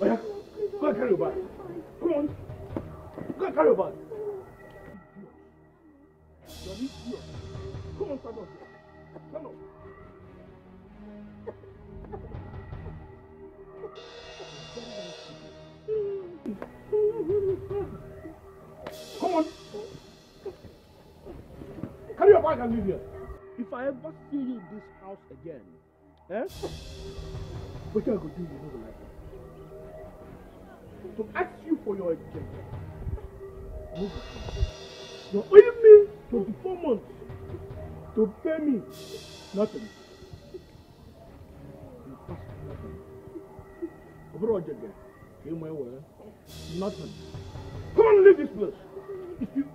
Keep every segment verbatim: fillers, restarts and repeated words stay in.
Oh yeah? Go and carry your bag. Come on. Go and carry your bag. Come on, stand up. Stand up. Come on. Carry your bag and leave here. If I ever see you in this house again, eh? What can I go do? You know the life. To ask you for your education. You owe me twenty-four months to pay me nothing. You pass me nothing. Overall, Jagger, you my word, nothing. Come on, leave this place. If you.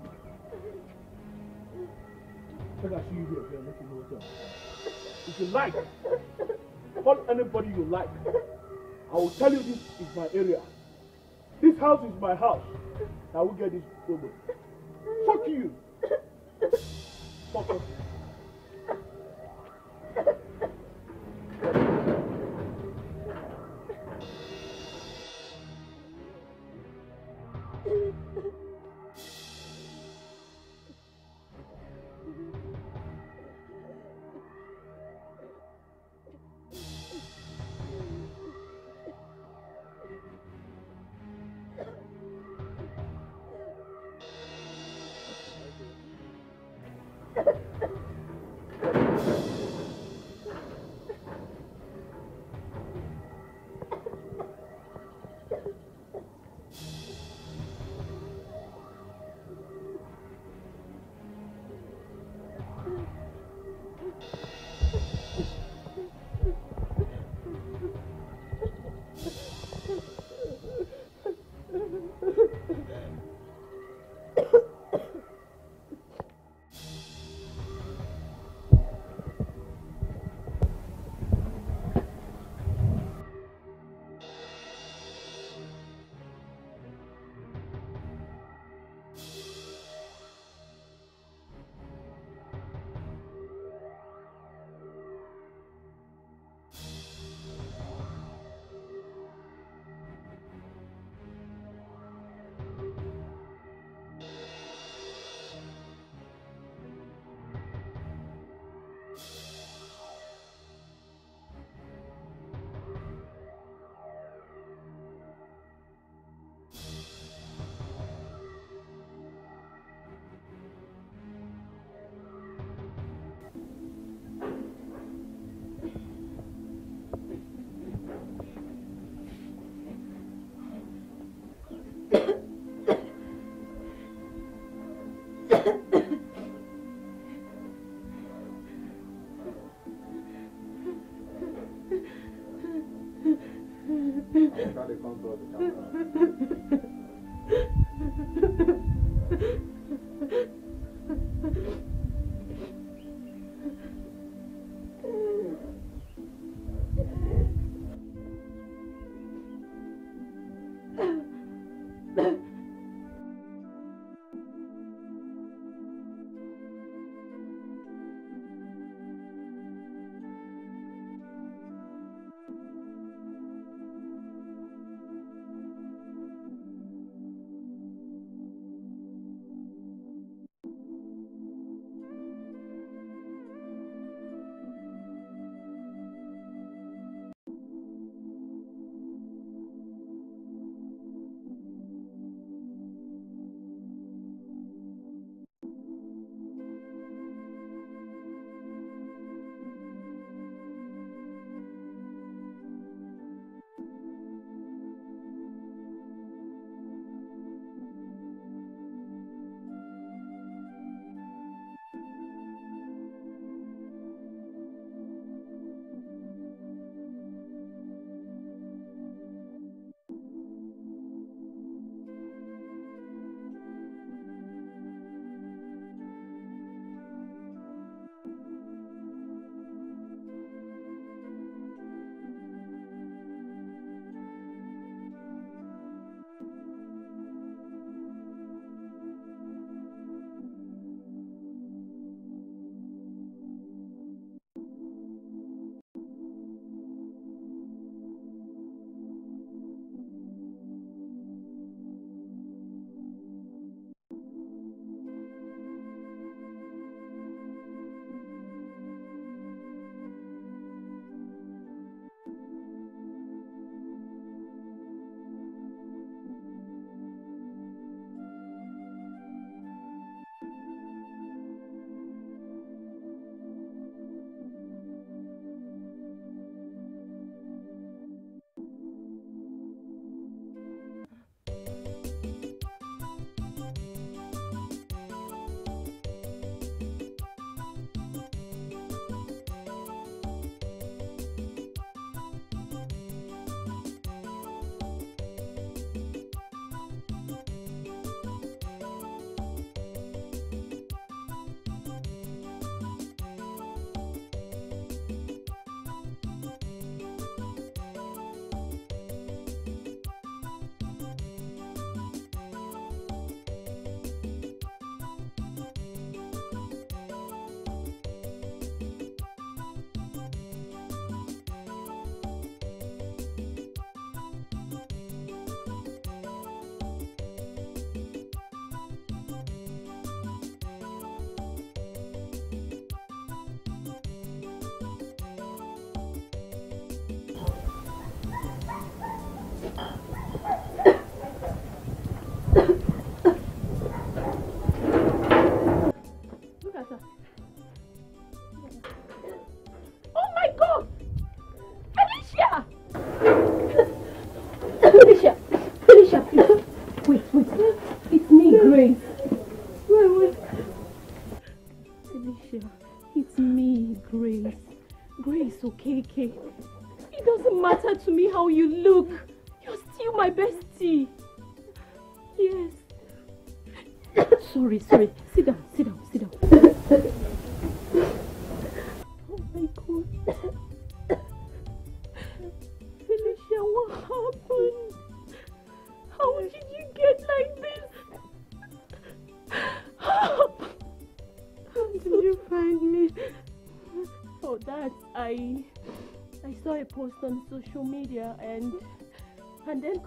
I can see you here, okay? Let you know what else. If you like, call anybody you like. I will tell you this is my area. This house is my house. I will get this over. Fuck you. Fuck off.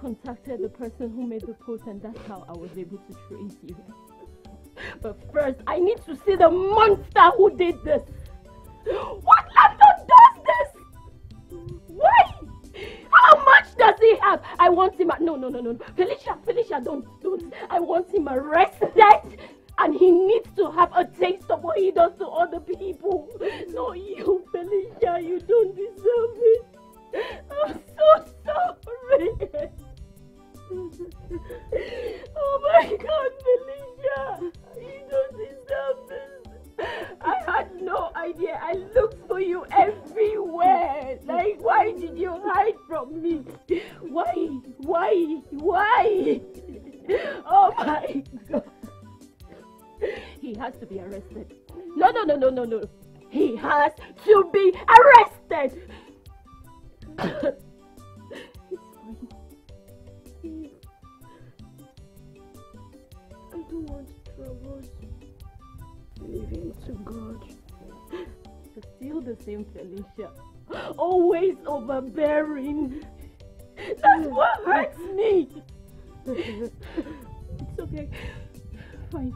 Contacted the person who made the post, and that's how I was able to trace you. But first, I need to see the monster who did this. What London does this? Why? How much does he have? I want him. No, no, no, no. Felicia, Felicia, don't, don't. I want him arrested, and he needs to have a taste of what he does to other people. No, you, Felicia, you don't deserve it. I'm so sorry. Oh my God, Felicia, you don't deserve this. I had no idea. I looked for you everywhere. Like, why did you hide from me? Why? Why? Why? Oh my God. He has to be arrested. No, no, no, no, no, no. He has to be arrested. It's fine. I don't want troubles. Leave him to God. You're still the same Felicia. Always overbearing. That's what hurts me. It's okay. Fine.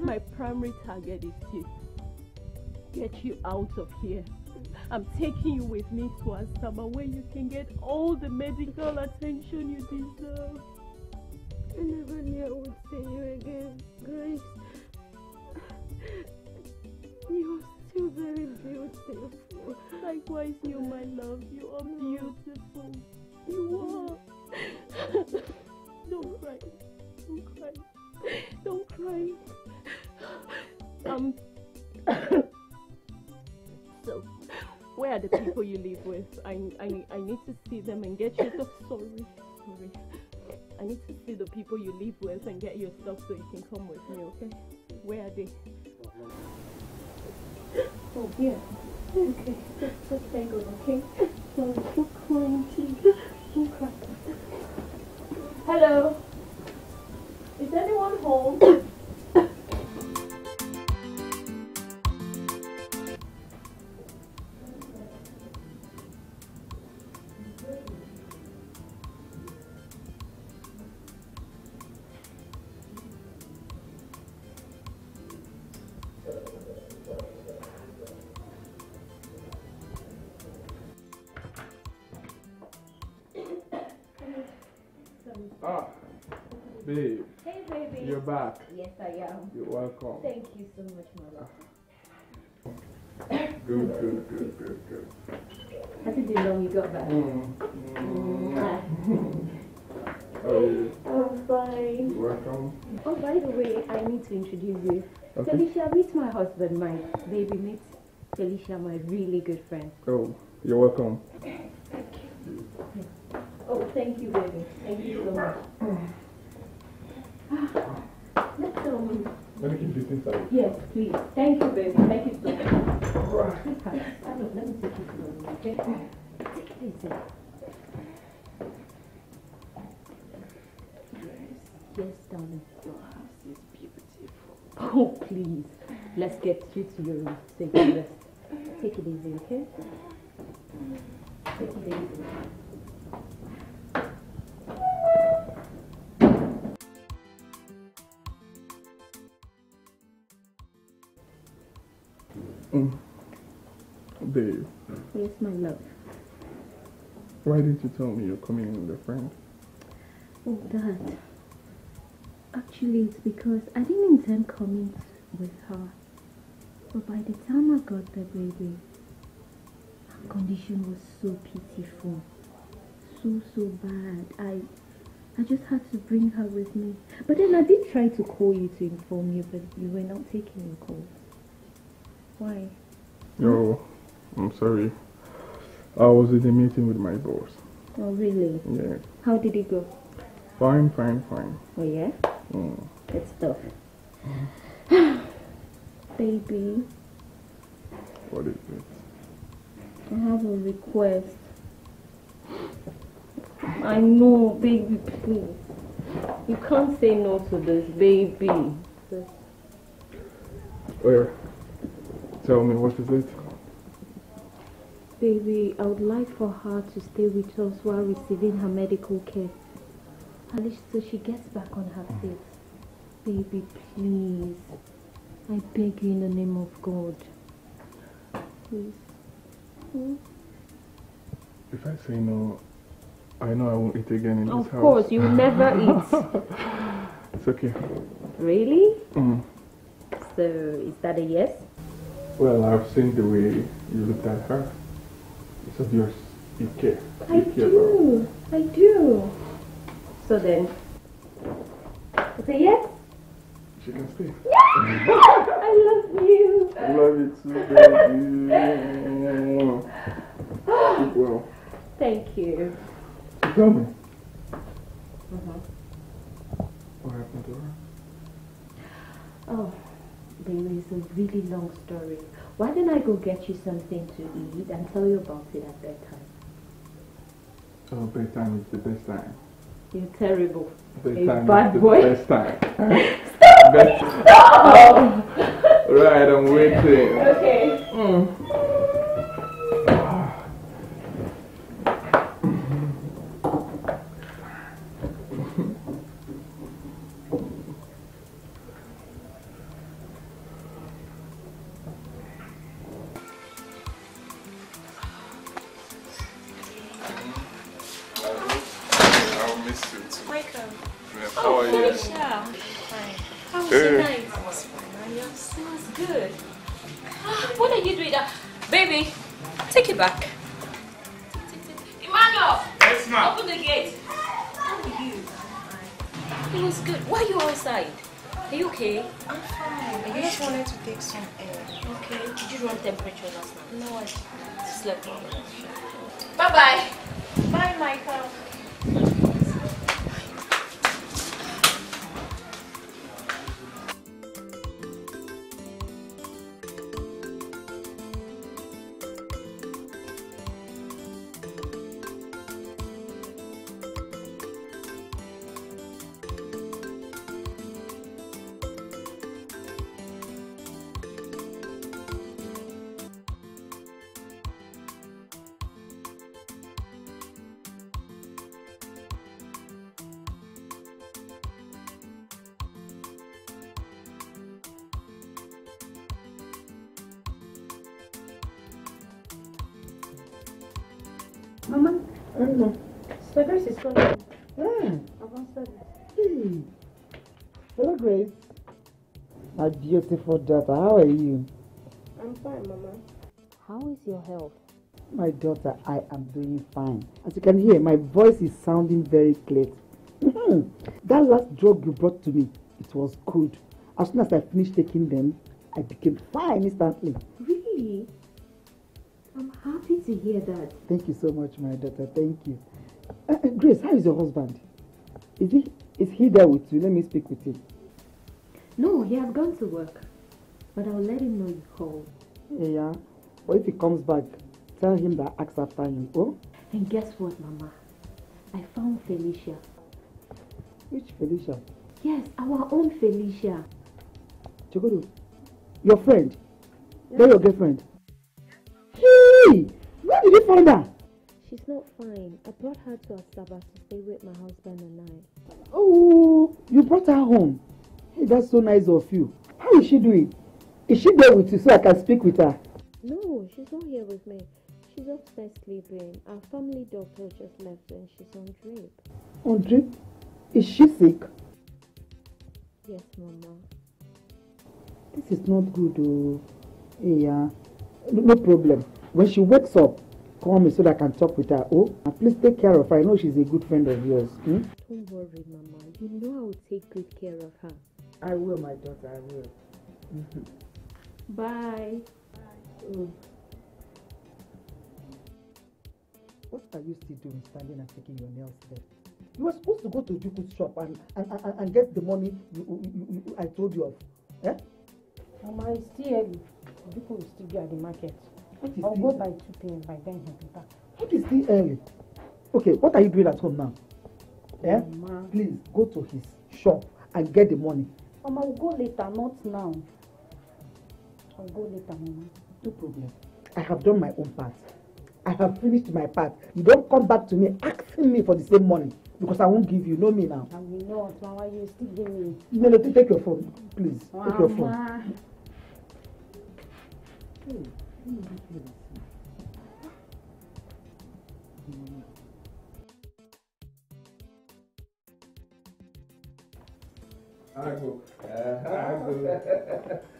My primary target is to get you out of here. I'm taking you with me to Asaba, where you can get all the medical attention you deserve. I never knew I would see you again, Grace. You're still very beautiful. Likewise, you, my love. You are beautiful. You are. Don't cry. Don't cry. Don't cry. Um. So, where are the people you live with? I, I, I need to see them and get yourself... Sorry, sorry. I need to see the people you live with and get yourself so you can come with me, okay? Where are they? Oh, yeah. Okay, just, just take over, okay? Sorry, don't cry, please. Don't cry. Hello? Is anyone home? Babe. Hey, baby. You're back. Yes, I am. You're welcome. Thank you so much, Mother. Good, good, good, good, good. How did you know you got back? Mm. Mm. Oh. Oh, fine. You're welcome. Oh, by the way, I need to introduce you. Okay. Felicia, meet my husband, Mike. Baby, meet Felicia, my really good friend. Oh, you're welcome. Thank you. Yeah. Oh, thank you, baby. Thank you so much. Let's um, Let me keep this inside. Yes, please. Thank you, baby. Thank you so much. Alright. Let me take it from you, okay? Take it easy. Yes, darling. Your house is beautiful. Oh, please. Let's get you to your room. Take it rest. Take it easy, okay? Take it easy. Mm. Babe. Yes, my love. Why didn't you tell me you're coming with a friend? for that. Actually, it's because I didn't intend coming with her. But by the time I got the baby, her condition was so pitiful. So, so bad. I I just had to bring her with me. But then I did try to call you to inform you, but you were not taking your call. Why? No, I'm sorry. I was in a meeting with my boss. Oh, really? Yeah. How did it go? Fine, fine, fine. Oh, yeah? Mm. Good stuff. Baby. What is it? I have a request. I know, baby, please. You can't say no to this, baby. Where? Tell me, what is it? Baby, I would like for her to stay with us while receiving her medical care. At least so she gets back on her feet. Baby, please. I beg you in the name of God. Please. Hmm? If I say no, I know I won't eat again in of this house. Of course, you will never eat. It's okay. Really? Mm. So, is that a yes? Well, I've seen the way you looked at her. It's obvious you care. You I care do. About. I do. So then, it's a yes? She can stay. Yeah! I love you. I love you too, baby. Sleep well. Thank you. So tell me. Uh-huh. What happened to her? Oh, baby, it's a really long story. Why don't I go get you something to eat and tell you about it at bedtime? Oh, bedtime is the best time. You're terrible. Bedtime bad is the boy. Best time. Stop! Best time. Stop! Right, I'm waiting. Okay. Mm. Mama, mm-hmm. So Grace is calling. Mm. I've answered it. Mm. Hello, Grace. My beautiful daughter, how are you? I'm fine, Mama. How is your health? My daughter, I am doing fine. As you can hear, my voice is sounding very clear. Mm-hmm. That last drug you brought to me, it was good. As soon as I finished taking them, I became fine instantly. Really? I'm happy to hear that. Thank you so much, my daughter. Thank you. Uh, Grace, how is your husband? Is he is he there with you? Let me speak with him. No, he has gone to work. But I'll let him know you called. Yeah. Or if he comes back, tell him that I asked after him. Oh? And guess what, Mama? I found Felicia. Which Felicia? Yes, our own Felicia. Chogodo, your friend? Yeah. They're your girlfriend? Hey! Where did you find her? She's not fine. I brought her to Asaba to stay with my husband and I. Oh, you brought her home. Hey, that's so nice of you. How is she doing? Is she there with you so I can speak with her? No, she's not here with me. She's upstairs sleeping. Our family doctor just left and she's on drip. On drip? Is she sick? Yes, Mama. This is not good. Oh. Yeah. No problem. When she wakes up, call me so that I can talk with her. Oh, and please take care of her. I know she's a good friend of yours. Hmm? Don't worry, Mama. You know I will take good care of her. I will, my daughter. I will. Mm-hmm. Bye. Bye. Oh. What are you still doing standing and taking your nails there? You were supposed to go to Ojuku's shop and, and, and, and get the money you, you, you, you, I told you of. Eh? Mama, it's still early. Ojuku will still be at the market. I'll go by two p m by then he'll be back. What is still early? Okay, what are you doing at home now? Eh? Mama. Please, go to his shop and get the money. Mama, I'll go later, not now. I'll go later, Mama. No problem. I have done my own part. I have finished my part. You don't come back to me asking me for the same money because I won't give you. Know me now. I mean, no, Mama, you still give me. No, no, take your phone, please. Mama. Take your phone. Hey. Michael.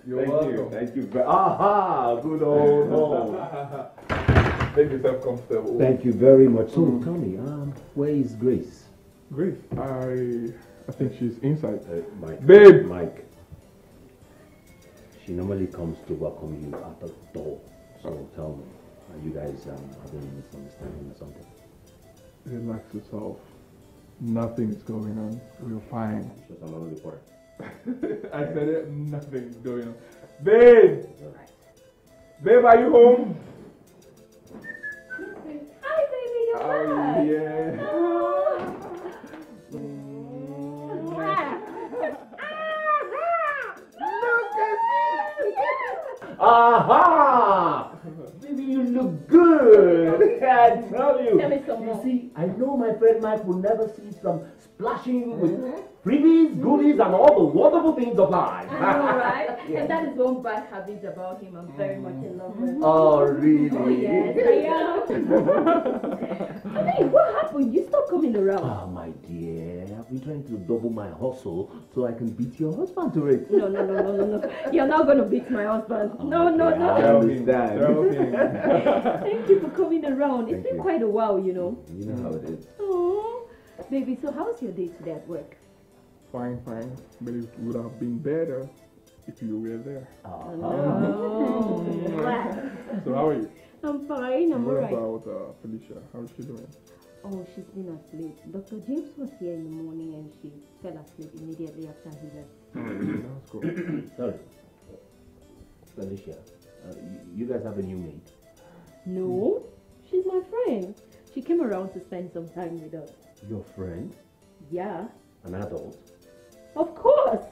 You're thank welcome. You. Thank you. Aha! Good old home. Make yourself comfortable. Thank you very much. So, mm. tell me, um, where is Grace? Grace? I, I think she's inside. Uh, Mike. Babe! Mike. She normally comes to welcome you at the door. So tell me, are you guys um, having a misunderstanding or something? Relax yourself. Nothing is going on. We're fine. Just another reporter. I said it. Nothing is going on. Babe! Right. Babe, are you home? Hi, baby. You're back. Oh, yeah. Look at you. Aha! Baby, you look good. I tell you. Tell me some more. You see, I know my friend Mike will never cease from splashing mm-hmm. with freebies, goodies, mm-hmm. and all the wonderful things of life. I know, right? Yeah. And that is one bad habit about him. I'm very much in love with him. Oh, really? Oh, yes, I am. I mean, what happened? You stopped coming around. Ah, my dear, I've been trying to double my hustle so I can beat your husband to it. No, no, no, no, no, no. You're not going to beat my husband. Oh, no, no, no. I understand. Thank you for coming around. Thank it's been you. Quite a while, you know. You know how it is. Oh. Baby, so how's your day today at work? Fine, fine. But it would have been better if you were there. Oh, no. Wow. So how are you? I'm fine, I'm alright. What about uh, Felicia? How is she doing? Oh, she's been asleep. Doctor James was here in the morning and she fell asleep immediately after he left. That's cool. Sorry. Felicia, uh, you guys have a new maid? No, hmm. she's my friend. She came around to spend some time with us. Your friend? Yeah. An adult? Of course!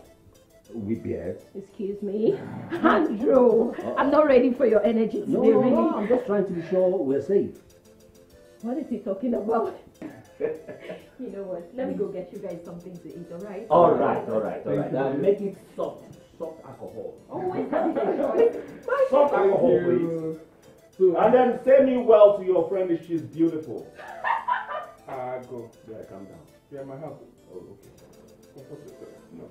With beard? Excuse me? Andrew! Uh, I'm not ready for your energy today, no, no, really. No, I'm just trying to be sure we're safe. What is he talking about? You know what? Let me go get you guys something to eat, alright? Alright, alright, alright. Now make it soft. Soft alcohol. Oh, wait, wait. Soft alcohol, please. So, and then say me well to your friend if she's beautiful. Ah, uh, go. Yeah, calm down. Yeah, my house. Oh, okay. No.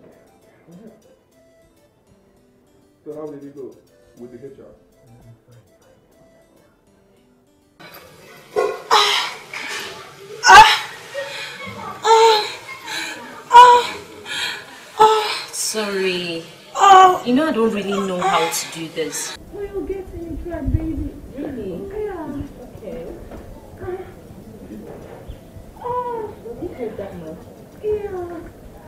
Okay. So how did it go with the H R? Ah! Ah! Ah! Ah! Sorry. Oh! You know I don't really know how to do this. We'll get in track, baby. Really? Yeah. Okay. Oh! You take that much. Yeah.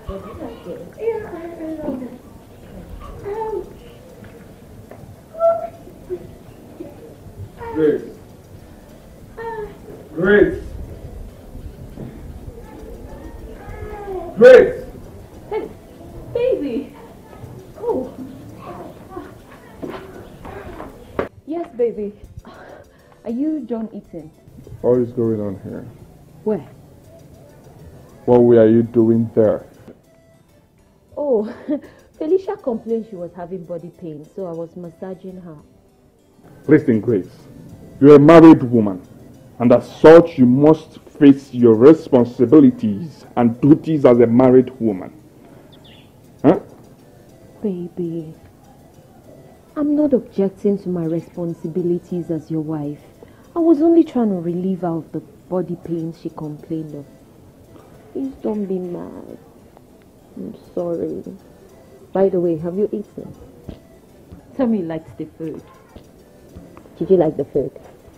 Yeah, I know that. Um, Grace. Grace. Grace. Hey, baby. Oh. Yes, baby. Are you done eating? What is going on here? Where? What were you doing there? Oh, Felicia complained she was having body pain, so I was massaging her. Listen, Grace, you're a married woman, and as such, you must face your responsibilities and duties as a married woman. Huh? Baby, I'm not objecting to my responsibilities as your wife. I was only trying to relieve her of the body pain she complained of. Please don't be mad. I'm sorry. By the way, have you eaten? Tell me you liked the food. Did you like the food?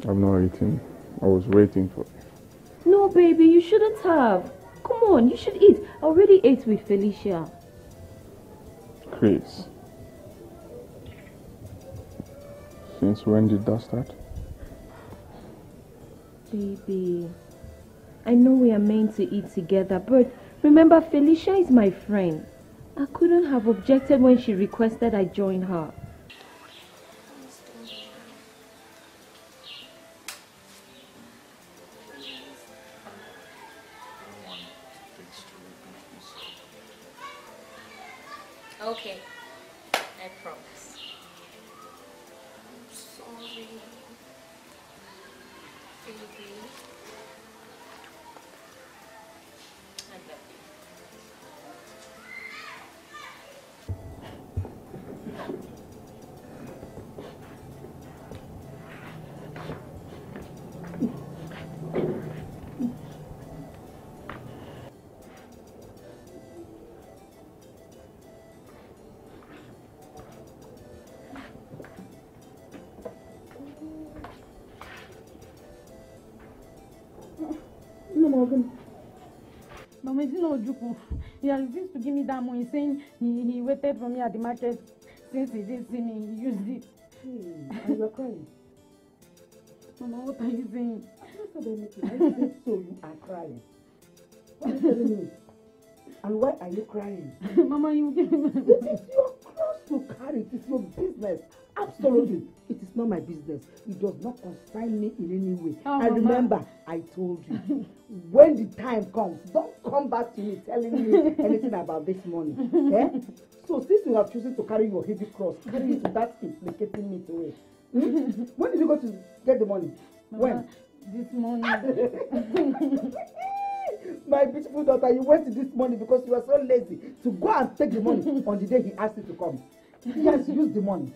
I'm not eating. I was waiting for you. No, baby, you shouldn't have. Come on, you should eat. I already ate with Felicia. Grace. Since when did that start? Baby, I know we are meant to eat together, but remember, Felicia is my friend. I couldn't have objected when she requested I join her. Okay, I promise. I'm sorry, baby. I love you. Mama, you know Ojuku, he has refused to give me that money, saying he, he waited for me at the market since he didn't see me, he used it. Hmm, and you are crying? Mama, what are you saying? I don't said anything. I said so you are crying. What are you telling me? And why are you crying? Mama, you give me... It is your cross to carry, it is your business. Absolutely. It is not my business. It does not concern me in any way. Oh, I Mama. Remember, I told you, when the time comes, don't come back to me telling me anything about this money. Eh? So since you have chosen to carry your heavy cross, carry it without implicating me to it. Hmm? When did you go to get the money? Mama, when? This morning. My beautiful daughter, you went to this money because you were so lazy to go and take the money on the day he asked you to come. He has used the money.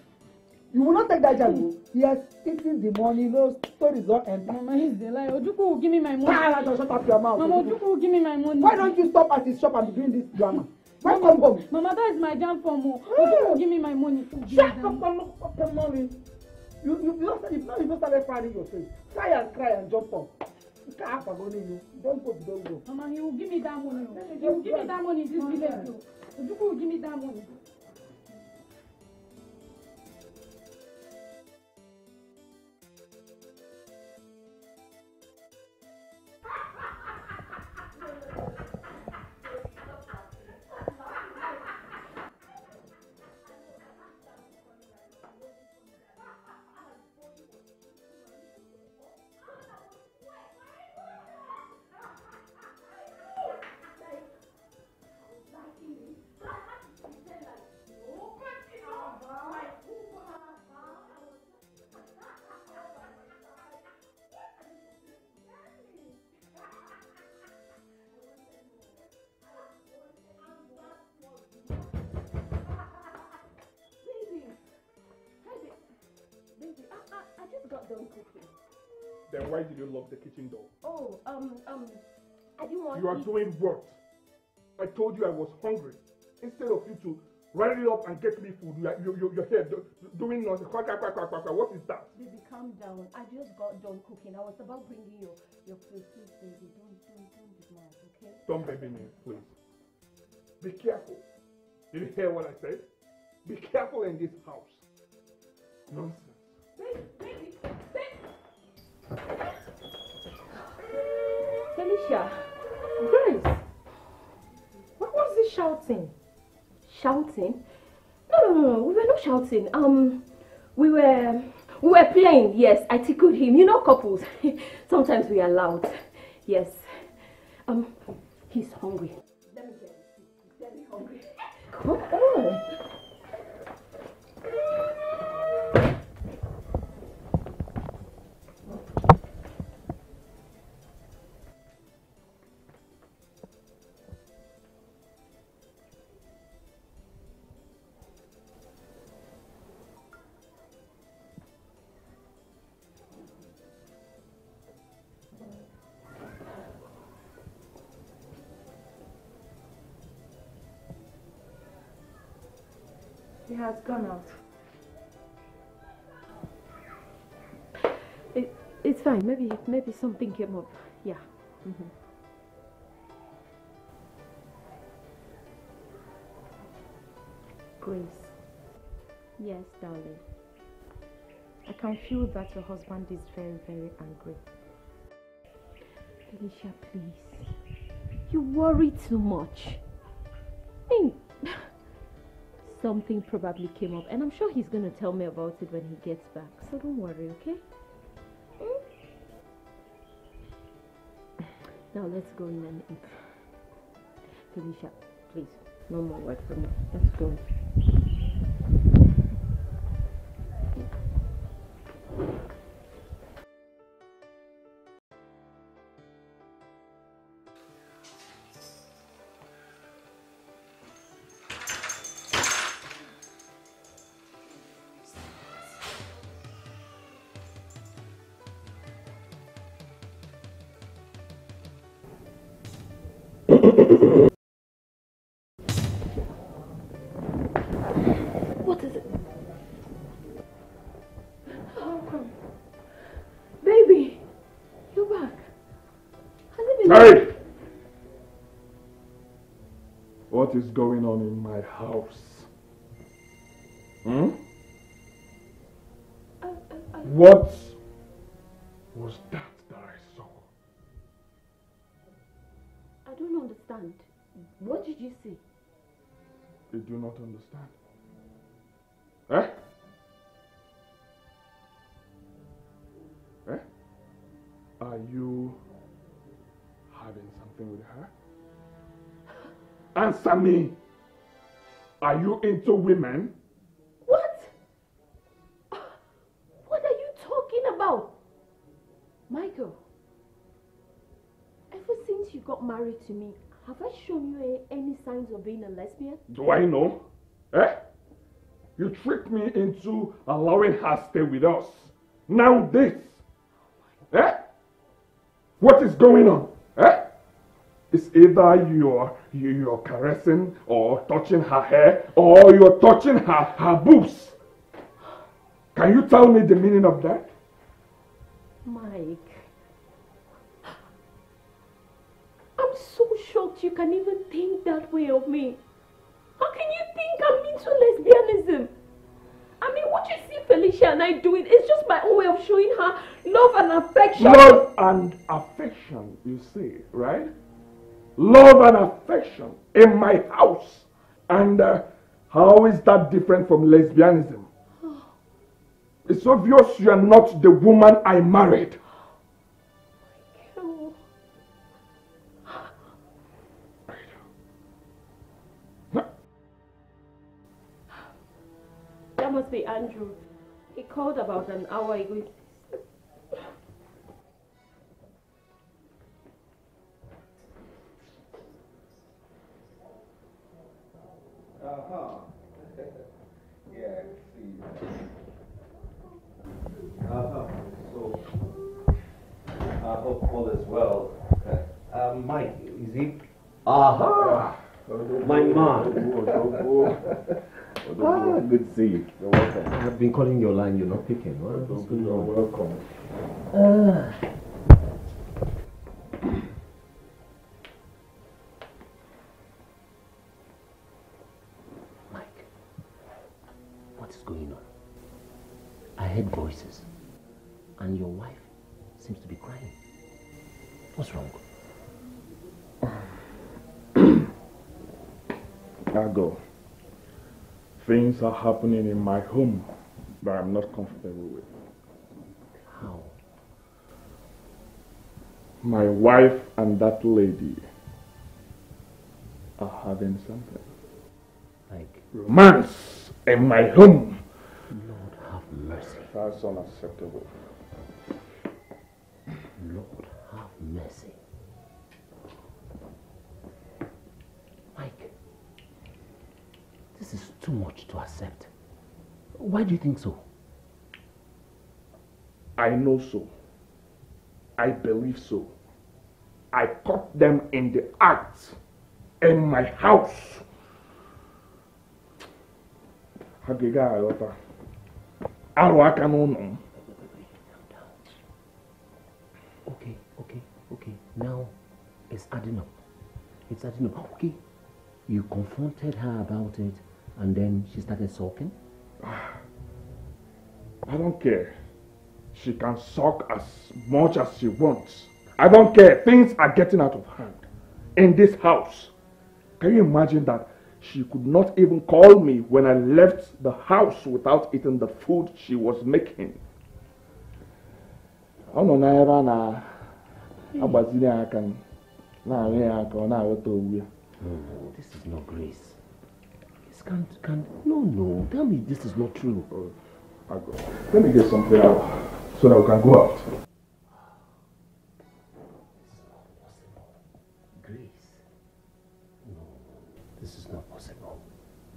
You will not take that job. He has eaten the money. No stories don't end. Mama, he's the liar. Ojuku will give me my money. Ah, shut up your mouth. Mama, Ojuku will give me my money. Why don't you stop at his shop and be doing this drama? Why Mama, come home? Mama, that is my jam for more. Ojuku will give me my money. Shut up and look up your money. You, you, you don't, if not, you don't start finding your face. Cry and cry and jump up. You can't have a money. You. Don't go, don't go. Mama, he will give me that money. He will give me that money. This village. Ojuku will give me that money. Done cooking. Then why did you lock the kitchen door? Oh, um, um, I didn't want to. You are doing what? I told you I was hungry. Instead of you to rally up and get me food, you, you, you, you're here do, doing nothing. What is that? Baby, calm down. I just got done cooking. I was about bringing your your food, please, baby. Don't, don't, don't be mad, okay? Don't baby me, please. Be careful. Did you hear what I said? Be careful in this house. Nonsense. Baby, baby. Felicia, Grace, what was this shouting? Shouting? No, no, no, no, we were not shouting. Um, we were, we were playing. Yes, I tickled him. You know, couples. Sometimes we are loud. Yes. Um, he's hungry. Let me get him. He's very hungry. Come on. He has gone out. It, it's fine. Maybe maybe something came up. Yeah. Mm-hmm. Grace. Yes, darling. I can feel that your husband is very, very angry. Felicia, please. You worry too much. I mean, something probably came up, and I'm sure he's going to tell me about it when he gets back. So don't worry, okay? Mm. Now let's go in and eat. Felicia, please. No more word from me. Let's go. What is it? How come? Baby, you're back. Has it been hey! What is going on in my house? Hmm? I, I, I... What was that? I don't understand. What did you see? You do not understand. Eh? Eh? Are you having something with her? Answer me! Are you into women? What? What are you talking about? Michael. Ever since you got married to me, have I shown you any signs of being a lesbian? Do I know? Eh? You tricked me into allowing her to stay with us. Now this! Eh? What is going on? Eh? It's either you're, you're caressing or touching her hair or you're touching her, her boobs. Can you tell me the meaning of that? Mike. I'm so shocked you can even think that way of me. How can you think I'm into lesbianism? I mean, what you see Felicia and I doing is just my own way of showing her love and affection. Love and affection, you see, right? Love and affection in my house. And uh, how is that different from lesbianism? Oh. It's obvious you are not the woman I married. That must be Andrew. He called about an hour ago. Uh-huh. Yeah, I see. Uh-huh. So, I hope all is well. Uh, Mike, is he? Uh-huh. My man. Ah, good to see you. You're welcome. I've been calling your line, you're not picking. What? You're welcome. Uh. Mike, what is going on? I heard voices, and your wife seems to be crying. What's wrong? I'll go. Things are happening in my home that I'm not comfortable with. How? My wife and that lady are having something. Like? Romance in my home. Lord have mercy. That's unacceptable. Lord have mercy. This is too much to accept. Why do you think so? I know so. I believe so. I caught them in the act in my house. Okay, okay, okay. Now it's adding up. It's adding up. Okay. You confronted her about it and then she started sulking? I don't care. She can sulk as much as she wants. I don't care. Things are getting out of hand in this house. Can you imagine that she could not even call me when I left the house without eating the food she was making? I don't know how. Oh, this is not Grace. This can't, can't, no, no, tell me this is not true. Oh, let me get something out so that we can go out. This is not possible.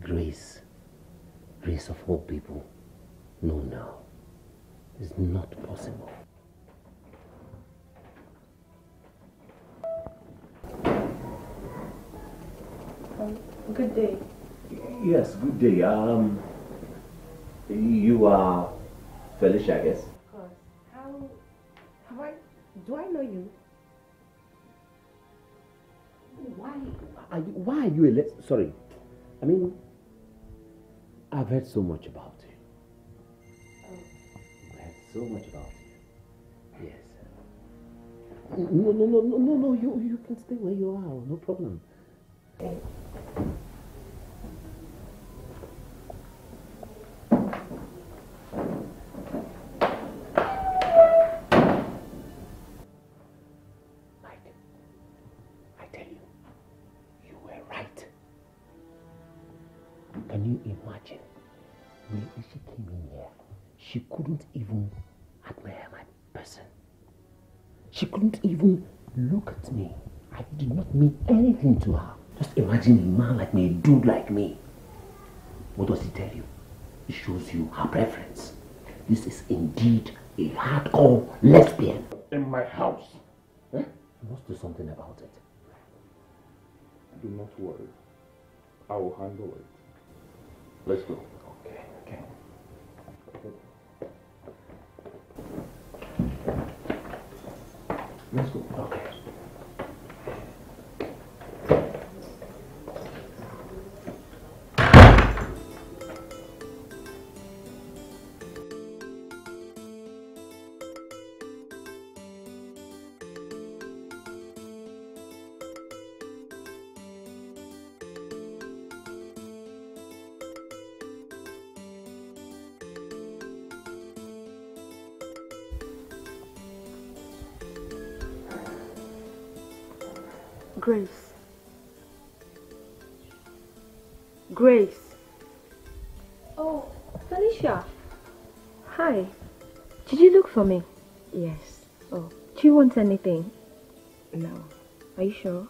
Grace. No, this is not possible. Grace. Grace of all people. No, no. It's not possible. Good day. Yes, good day. Um, you are Felicia, I guess. Of course. How? Have I? Do I know you? Why? Are you, why are you a? Sorry, I mean, I've heard so much about you. Oh. I've heard so much about you. Yes. No, no, no, no, no, no. You, you can stay where you are. No problem. Okay. She couldn't even admire my person. She couldn't even look at me. I did not mean anything to her. Just imagine a man like me, a dude like me. What does he tell you? It shows you her preference. This is indeed a hardcore lesbian. In my house. Eh? You must do something about it. Do not worry. I will handle it. Let's go. Okay, okay. Let's go. Okay. Grace. Grace. Oh, Felicia. Hi. Did you look for me? Yes. Oh, do you want anything? No. Are you sure?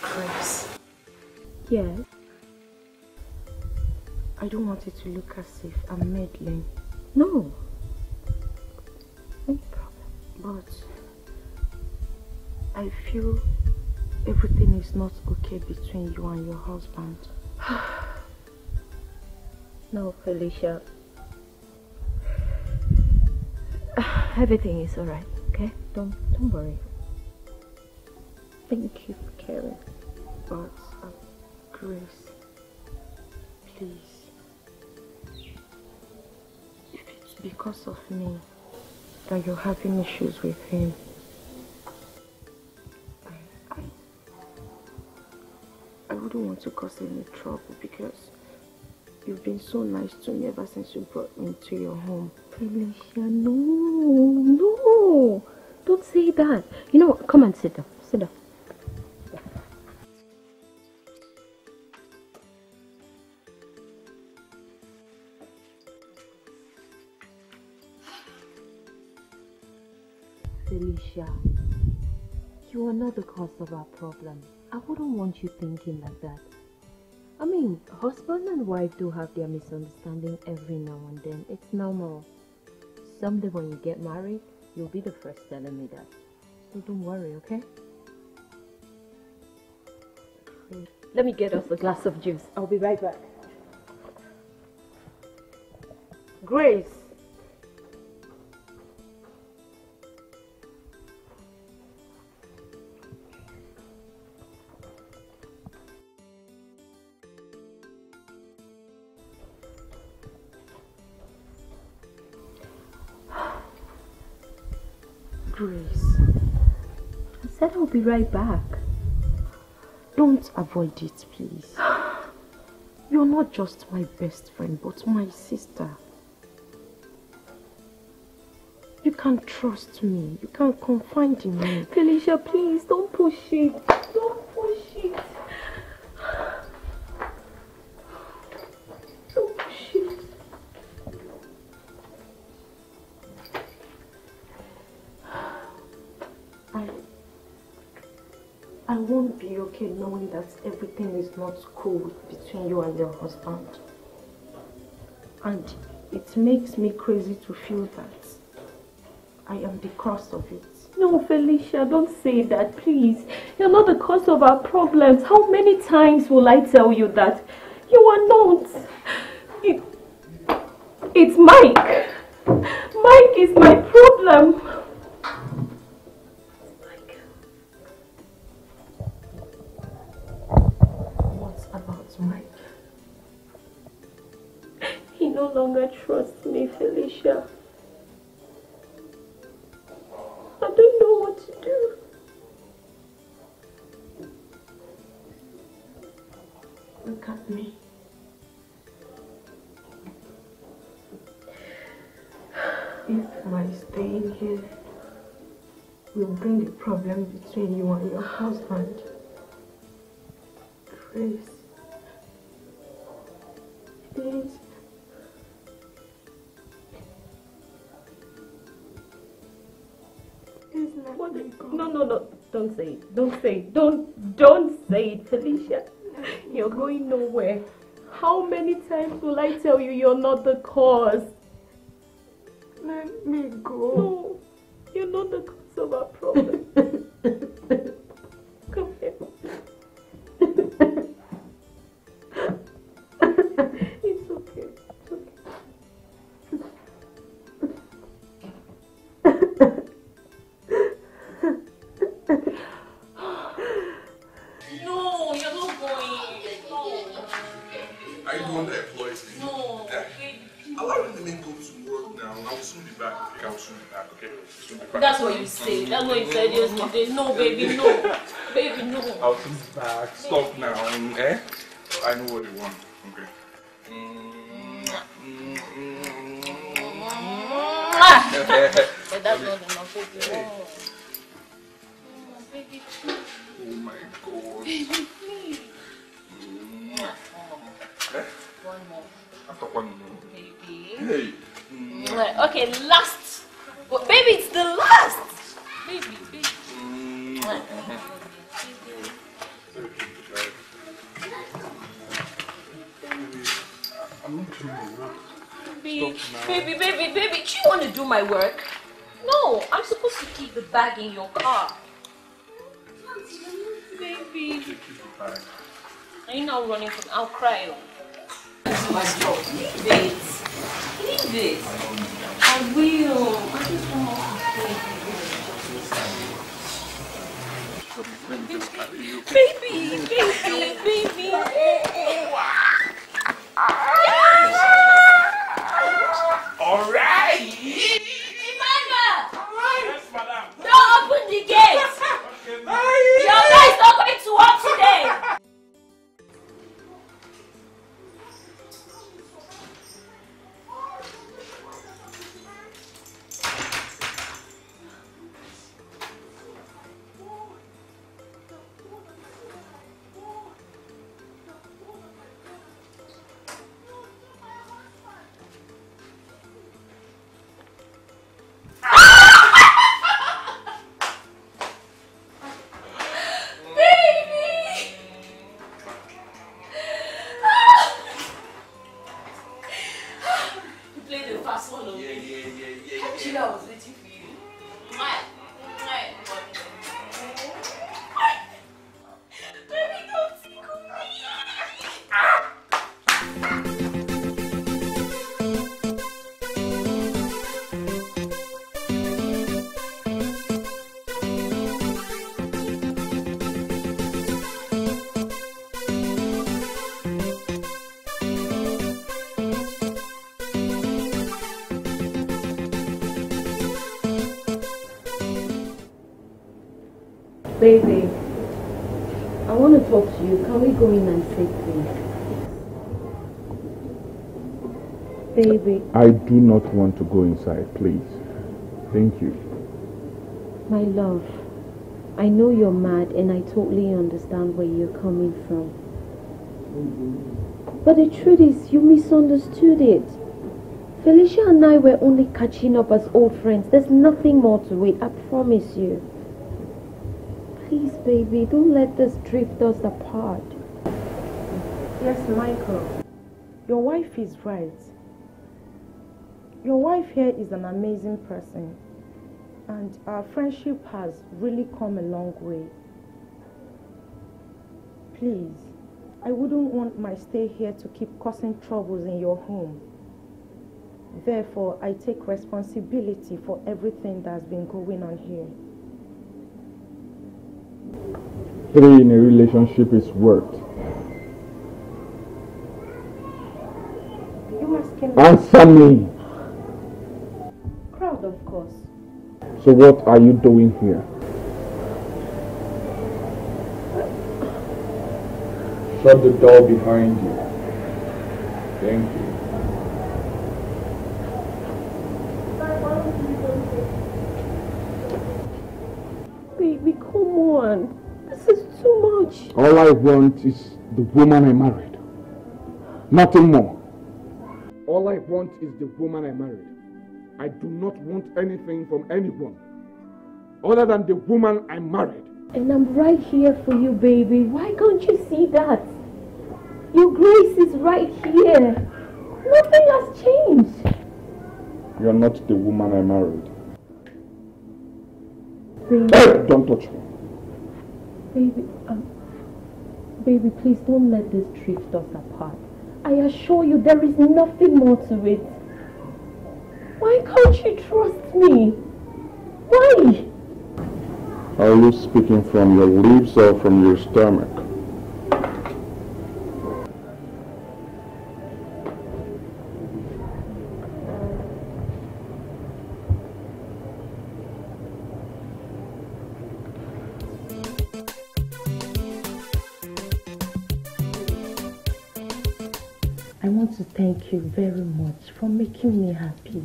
Grace. Yes. I don't want you to look as if I'm meddling. No. But I feel everything is not okay between you and your husband. No, Felicia. Everything is alright, okay? Don't don't worry. Thank you for caring. But uh, Grace, please. If it's because of me that you're having issues with him, I, I, I wouldn't want to cause any trouble because you've been so nice to me ever since you brought me into your home. Felicia, no, no, don't say that. You know what, come and sit down, sit down. Felicia, you are not the cause of our problem. I wouldn't want you thinking like that. I mean, husband and wife do have their misunderstanding every now and then. It's normal. Someday when you get married, you'll be the first telling me that. So don't worry, okay? Great. Let me get us a glass of juice. I'll be right back. Grace. Grace, I said I'll be right back. Don't avoid it, please. You're not just my best friend, but my sister. You can trust me. You can confide in me. Felicia, please, don't push it. Don't push it. Don't push it. I... I won't be okay knowing that everything is not cool between you and your husband. And it makes me crazy to feel that I am the cause of it. No, Felicia, don't say that, please. You're not the cause of our problems. How many times will I tell you that? You are not. It, it's Mike. Mike is my problem. Mike. What about Mike? He no longer trusts me, Felicia. I don't know what to do. Look at me. If my staying here will bring a problem between you and your husband, Grace, please. What is, no, no, no, don't say it. Don't say it. Don't, don't say it, Felicia. You're going nowhere. How many times will I tell you you're not the cause? Let me go. No, you're not the cause of our problem. Come here. It's okay. It's okay. No, you're not going. No. Are you going to employ today? No. Dad, allow me to make go to work now. I'll soon be back. Okay, I'll soon be back. Okay. Soon be back. That's what you say. That's what you said yesterday. No, baby, no. Baby, no. I'll soon be back. Stop now. Eh? I know what you want. Okay. But that's not enough. Oh. Baby, oh my God. Baby, please. Mm. Eh? One more. After one more. Baby. Hey. Mm. Okay, last. Well, baby, it's the last. Baby, baby. Mm. Baby, baby, baby, baby. Do you want to do my work? No, I'm supposed to keep the bag in your car. Baby. Are you now running from? I'll cry. This is my job. Leave it. Leave it. I will. I just want to baby. Baby. Baby. Baby. Baby. Yeah. All right. Remember. All right. Yes, madam. Don't open the gate. Your guys are going to work today! Baby, don't tickle me! Baby, I want to talk to you. Can we go in and sit, please? Baby. I do not want to go inside, please. Thank you. My love, I know you're mad and I totally understand where you're coming from. But the truth is, you misunderstood it. Felicia and I were only catching up as old friends. There's nothing more to it, I promise you. Please, baby, don't let this drift us apart. Yes, Michael. Your wife is right. Your wife here is an amazing person. And our friendship has really come a long way. Please, I wouldn't want my stay here to keep causing troubles in your home. Therefore, I take responsibility for everything that's been going on here. Three in a relationship is worked. You asking me? Answer me! Crowd, of course. So what are you doing here? Shut the door behind you. Thank you. Baby, come on. This is too much. All I want is the woman I married. Nothing more. All I want is the woman I married. I do not want anything from anyone other than the woman I married. And I'm right here for you, baby. Why can't you see that? Your Grace is right here. Nothing has changed. You're not the woman I married. Baby. Don't touch me. Baby, um, baby, please don't let this drift us apart. I assure you there is nothing more to it. Why can't you trust me? Why? Are you speaking from your lips or from your stomach? Thank you very much for making me happy.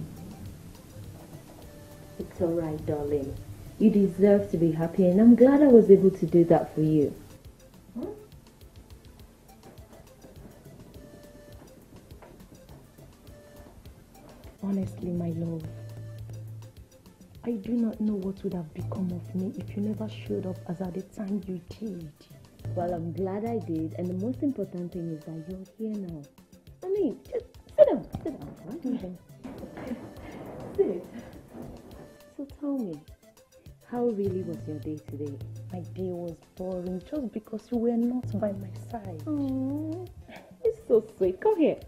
It's all right, darling. You deserve to be happy, and I'm glad I was able to do that for you. Huh? Honestly, my love, I do not know what would have become of me if you never showed up as at the time you did. Well, I'm glad I did, and the most important thing is that you're here now. I mean, just sit down, sit down, right? Mm-hmm. Sit. So tell me, how really was your day today? My day was boring just because you were not by my side. Aww, it's so sweet. Come here.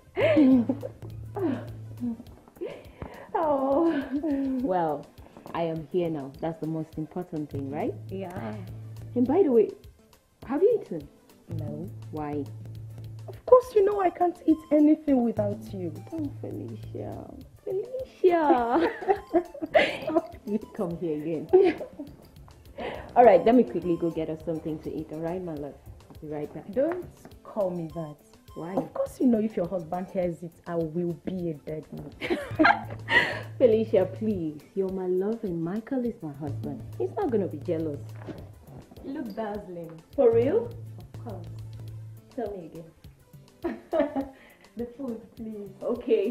Oh. Well, I am here now. That's the most important thing, right? Yeah. And by the way, have you eaten? No. Why? Of course, you know I can't eat anything without you. Oh, Felicia. Felicia. You come here again. All right, let me quickly go get us something to eat. All right, my love? I'll be right back. Don't call me that. Why? Of course, you know if your husband hears it, I will be a dead man. Felicia, please. You're my love and Michael is my husband. He's not going to be jealous. You look dazzling. For real? Of course. Tell me again. The food, please. Okay.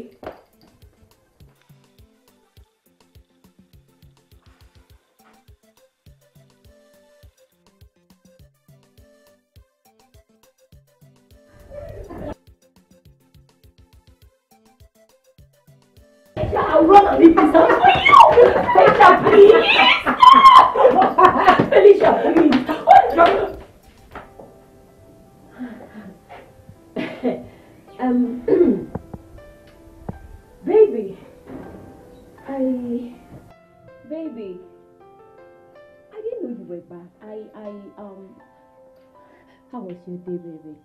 I'll run and leave this house for you. Felicia, please. Felicia, please. What's wrong? Um, baby, I, baby, I didn't know you were back. I, I, um, how was your day, baby?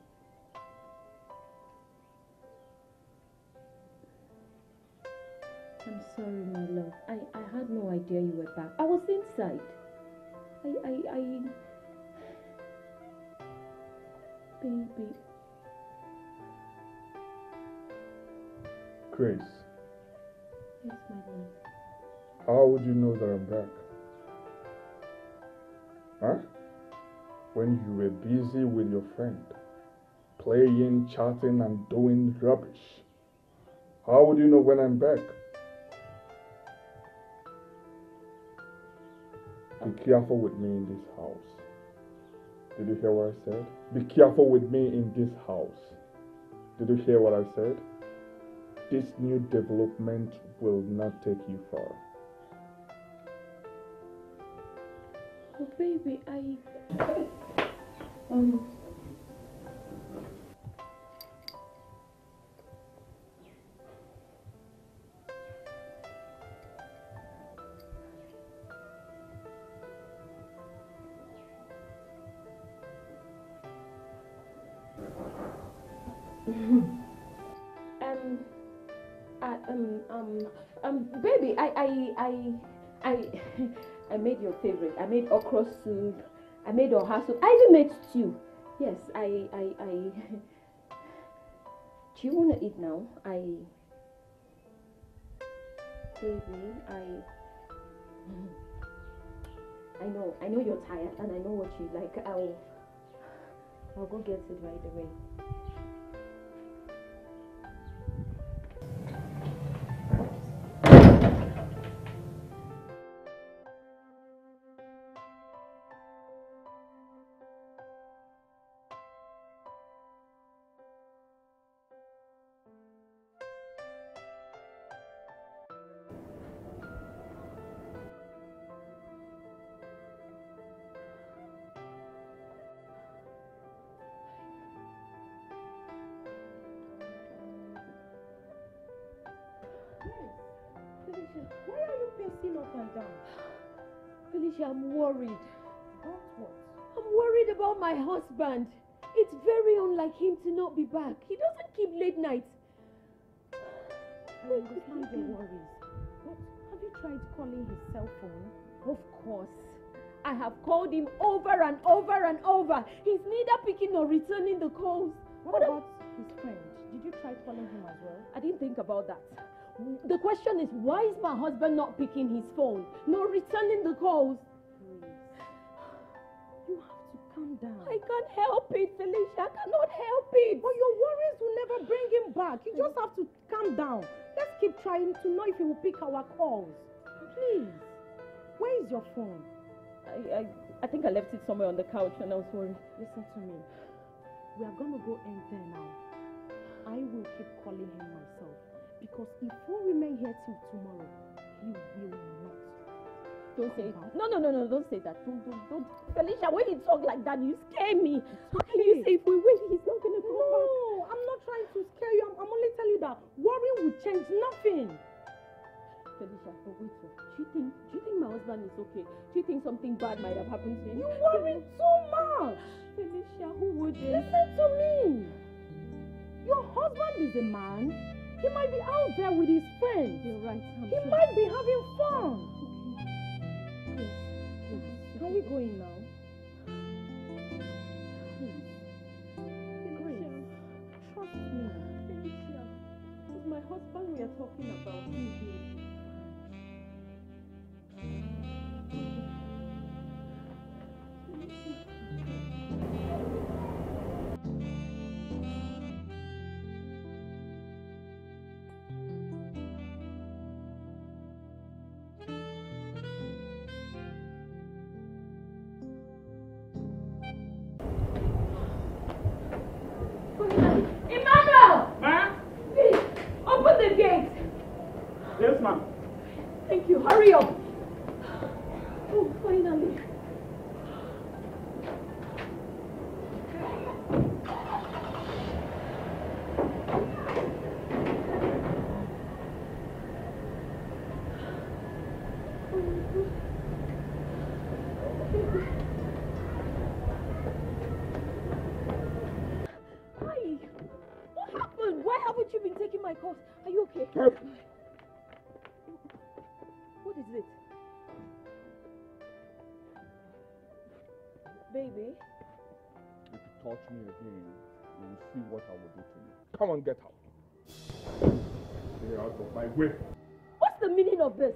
I'm sorry, my love. I, I had no idea you were back. I was inside. I, I, I, baby. Grace. Yes, my name. How would you know that I'm back? Huh? When you were busy with your friend, playing, chatting, and doing rubbish. How would you know when I'm back? Be careful with me in this house. Did you hear what I said? Be careful with me in this house. Did you hear what I said? This new development will not take you far. Oh, baby, I... Um... I I I made your favorite. I made okra soup. I made oha soup. I even made stew. Yes, I I I do you wanna eat now? I baby, I I know I know you're tired and I know what you like. I'll I'll go get it right away. Why are you pacing up and down? Felicia, I'm worried. About what? I'm worried about my husband. It's very unlike him to not be back. He doesn't keep late nights. I understand your worries. But have you tried calling his cell phone? Of course. I have called him over and over and over. He's neither picking nor returning the calls. What, what about his friend? Did you try calling him as well? I didn't think about that. The question is, why is my husband not picking his phone, nor returning the calls? Please. You have to calm down. I can't help it, Felicia. I cannot help it. But your worries will never bring him back. You just have to calm down. Let's keep trying to know if he will pick our calls. Please. Where is your phone? I, I, I think I left it somewhere on the couch and I was worried. Listen to me. We are going to go in there now. I will keep calling him myself. Because if we remain here till tomorrow, he will not. Don't say that. No, no, no, no, don't say that. Don't, don't, don't. Felicia, when you talk like that, you scare me. How can you say if we wait, he's not going to come back? No, I'm not trying to scare you. I'm, I'm only telling you that worry will change nothing. Felicia, but wait, do you think, do you think my husband is okay? Do you think something bad might have happened to him? You worry too much. Felicia, who would you? Listen to me. Your husband is a man. He might be out there with his friends. You're right. I'm he sure. might be having fun. Okay. Please, please. Can we go in now? Please. Grace, trust me. Felicia, it's my husband we are talking about. touch me again, you will see what I will do to you. Come on, get out. Stay out of my way. What's the meaning of this?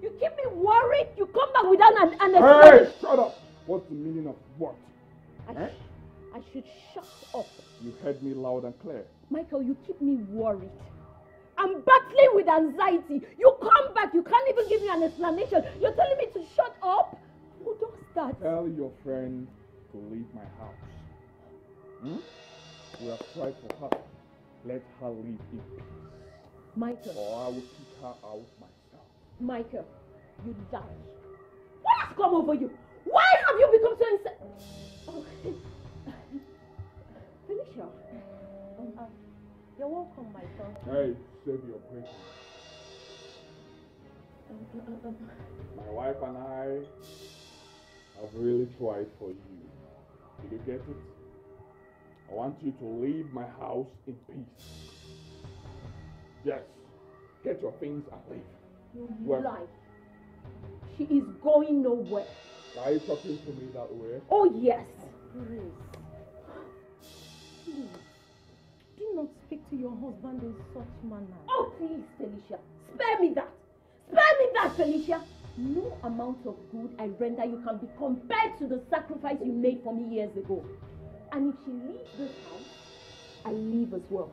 You keep me worried, you come back without an explanation. Hey, shut up! What's the meaning of what? I, eh? sh I should shut up. You heard me loud and clear. Michael, you keep me worried. I'm battling with anxiety. You come back, you can't even give me an explanation. You're telling me to shut up? Who does that? Tell your friend to leave my house. Hmm? We have tried for her. Let her leave in peace. Michael. Or I will kick her out myself. Michael, you die. What has come over you? Why have you become so insane? Oh. Felicia. Um, uh, You're welcome, Michael. Hey, save your breath. My wife and I have really tried for you. Did you get it? I want you to leave my house in peace. Yes. Get your things and leave. You well, lie. She is going nowhere. Are you talking to me that way? Oh, yes. Please. Do not speak to your husband in such manner. Oh, please, Felicia. Spare me that. Spare me that, Felicia. No amount of good I render you can be compared to the sacrifice you made for me years ago. And if she leaves this house, I leave as well.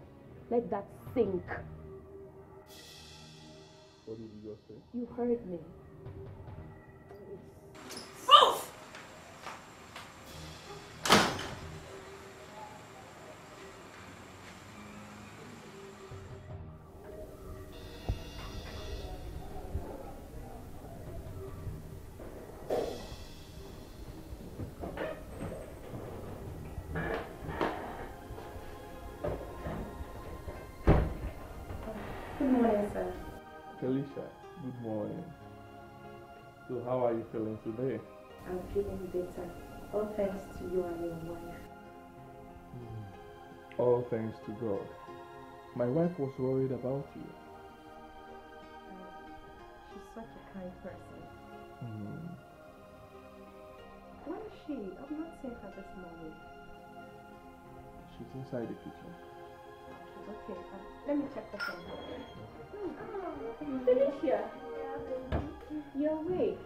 Let that sink. What did you just say? You heard me. Felicia, good morning. So how are you feeling today? I'm feeling better. All thanks to you and your wife. Mm. All thanks to God. My wife was worried about you. Uh, she's such a kind person. Mm. Where is she? I've not seen her this morning. She's inside the kitchen. Okay, uh, let me check the phone. Mm. Felicia, you're awake.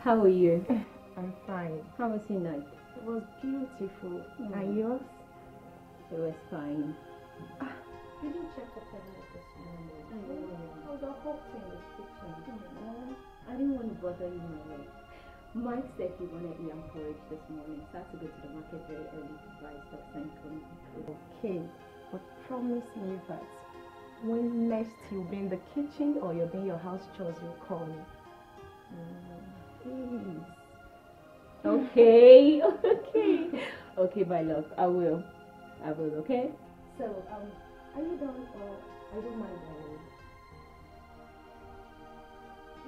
How are you? I'm fine. How was your night? It was beautiful. Mm. And yours? It was fine. Ah, you didn't check the toilet this morning. Mm. Mm. I was a hot in the kitchen. Mm. I didn't want to bother you away. Mike said he wanted young porridge this morning, so I had to go to the market very early to buy stuff and come. Okay. But promise me that when next you'll be in the kitchen or you'll be in your house chores, you'll call me. Mm. Please. Okay, okay. Okay, my love, I will. I will, okay? So, um, are you done or I don't mind anymore?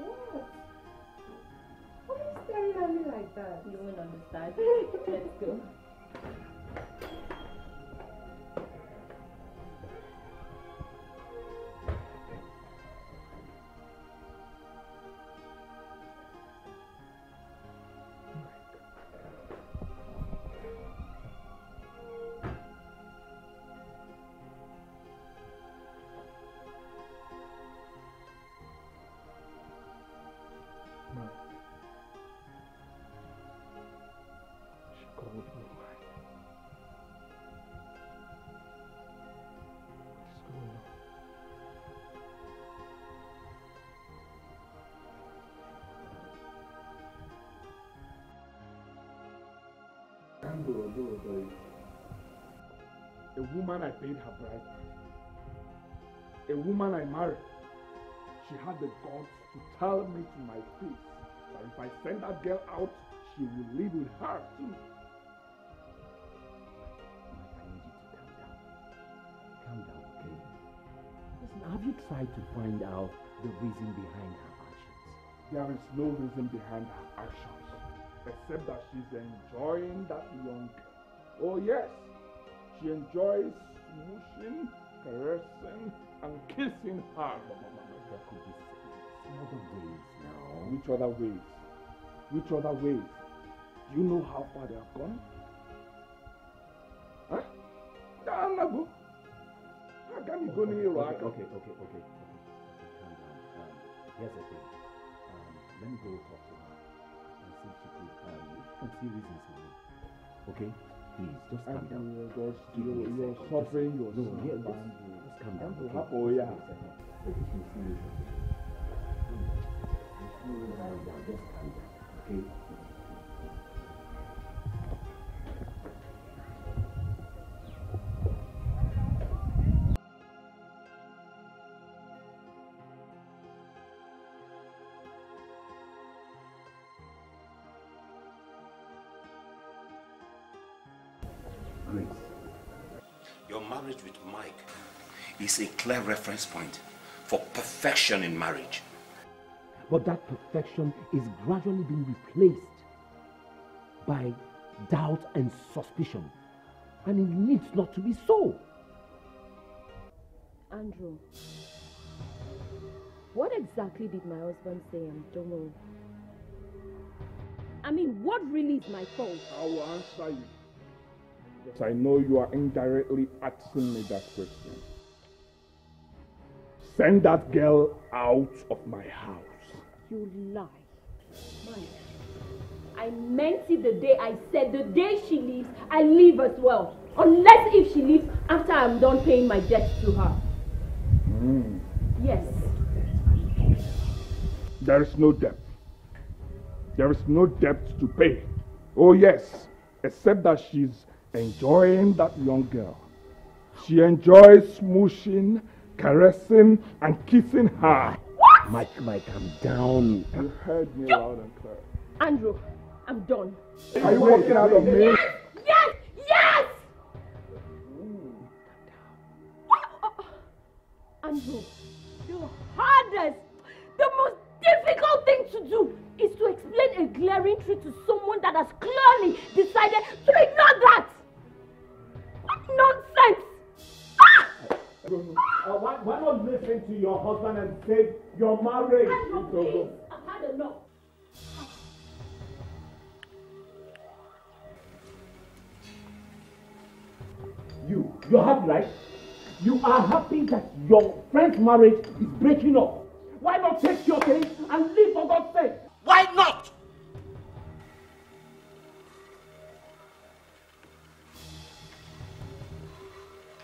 What? Why are you staring at me like that? You won't understand. Let's go. A woman I paid her bride price. A woman I married. She had the guts to tell me to my face that if I send that girl out, she will live with her too. I need you to calm down. Calm down, okay? Listen, have you tried to find out the reason behind her actions? There is no reason behind her actions. Except that she's enjoying that young girl. Oh yes, she enjoys smooshing, caressing, and kissing her. There could be some other ways now. Which other ways? Which other ways? Do you know how far they have gone? Anago. How can you go near Iraq? Okay, okay, okay, okay. Calm down. Um, here's the thing. Um, let me go talk to her and see if she could. Um, if she can see reasons for it. Okay? Please, just calm down. Just, you're, you're suffering yourself. No, yeah, just, just calm down. Okay? Oh, yeah. If you can see reasons for it. Just calm down. Okay? Grace. Your marriage with Mike is a clear reference point for perfection in marriage. But that perfection is gradually being replaced by doubt and suspicion. And it needs not to be so. Andrew, what exactly did my husband say and don't know? I mean, what really is my fault? I will answer you. Yes, I know you are indirectly asking me that question. Send that girl out of my house. You lie. Mike, I meant it the day I said the day she leaves, I leave as well. Unless if she leaves after I'm done paying my debts to her. Mm. Yes. There is no debt. There is no debt to pay. Oh yes, except that she's enjoying that young girl. She enjoys smooshing, caressing, and kissing her. Mike, Mike, I'm down. You heard me you... loud and clear. Andrew, I'm done. Are you walking out of me? Yes! Yes! Yes! Mm. Andrew, the hardest, the most difficult thing to do is to explain a glaring truth to someone that has clearly decided to ignore that. What nonsense! Ah! Uh, why, why not listen to your husband and save your marriage? Andrew, I've had enough. You, you have life. You are happy that your friend's marriage is breaking up. Why not take your case and leave for God's sake? Why not?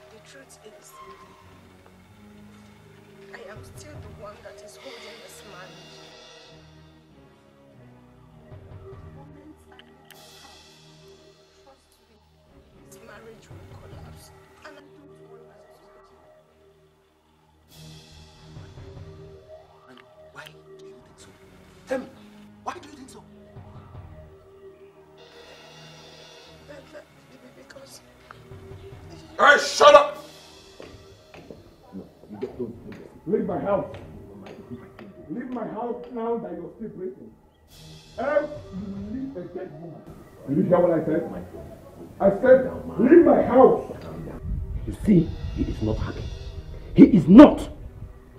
The truth is, I am still the one that is holding this marriage. Moments I look at this marriage will collapse, and I don't want that. And why do you think so? Tell me, why do you think so? Because. Hey, shut up! Leave my house. Leave my house now that you're still breathing. Else you leave a dead woman. Did you hear what I said? I said, leave my house. You see, he is not happy. He is not.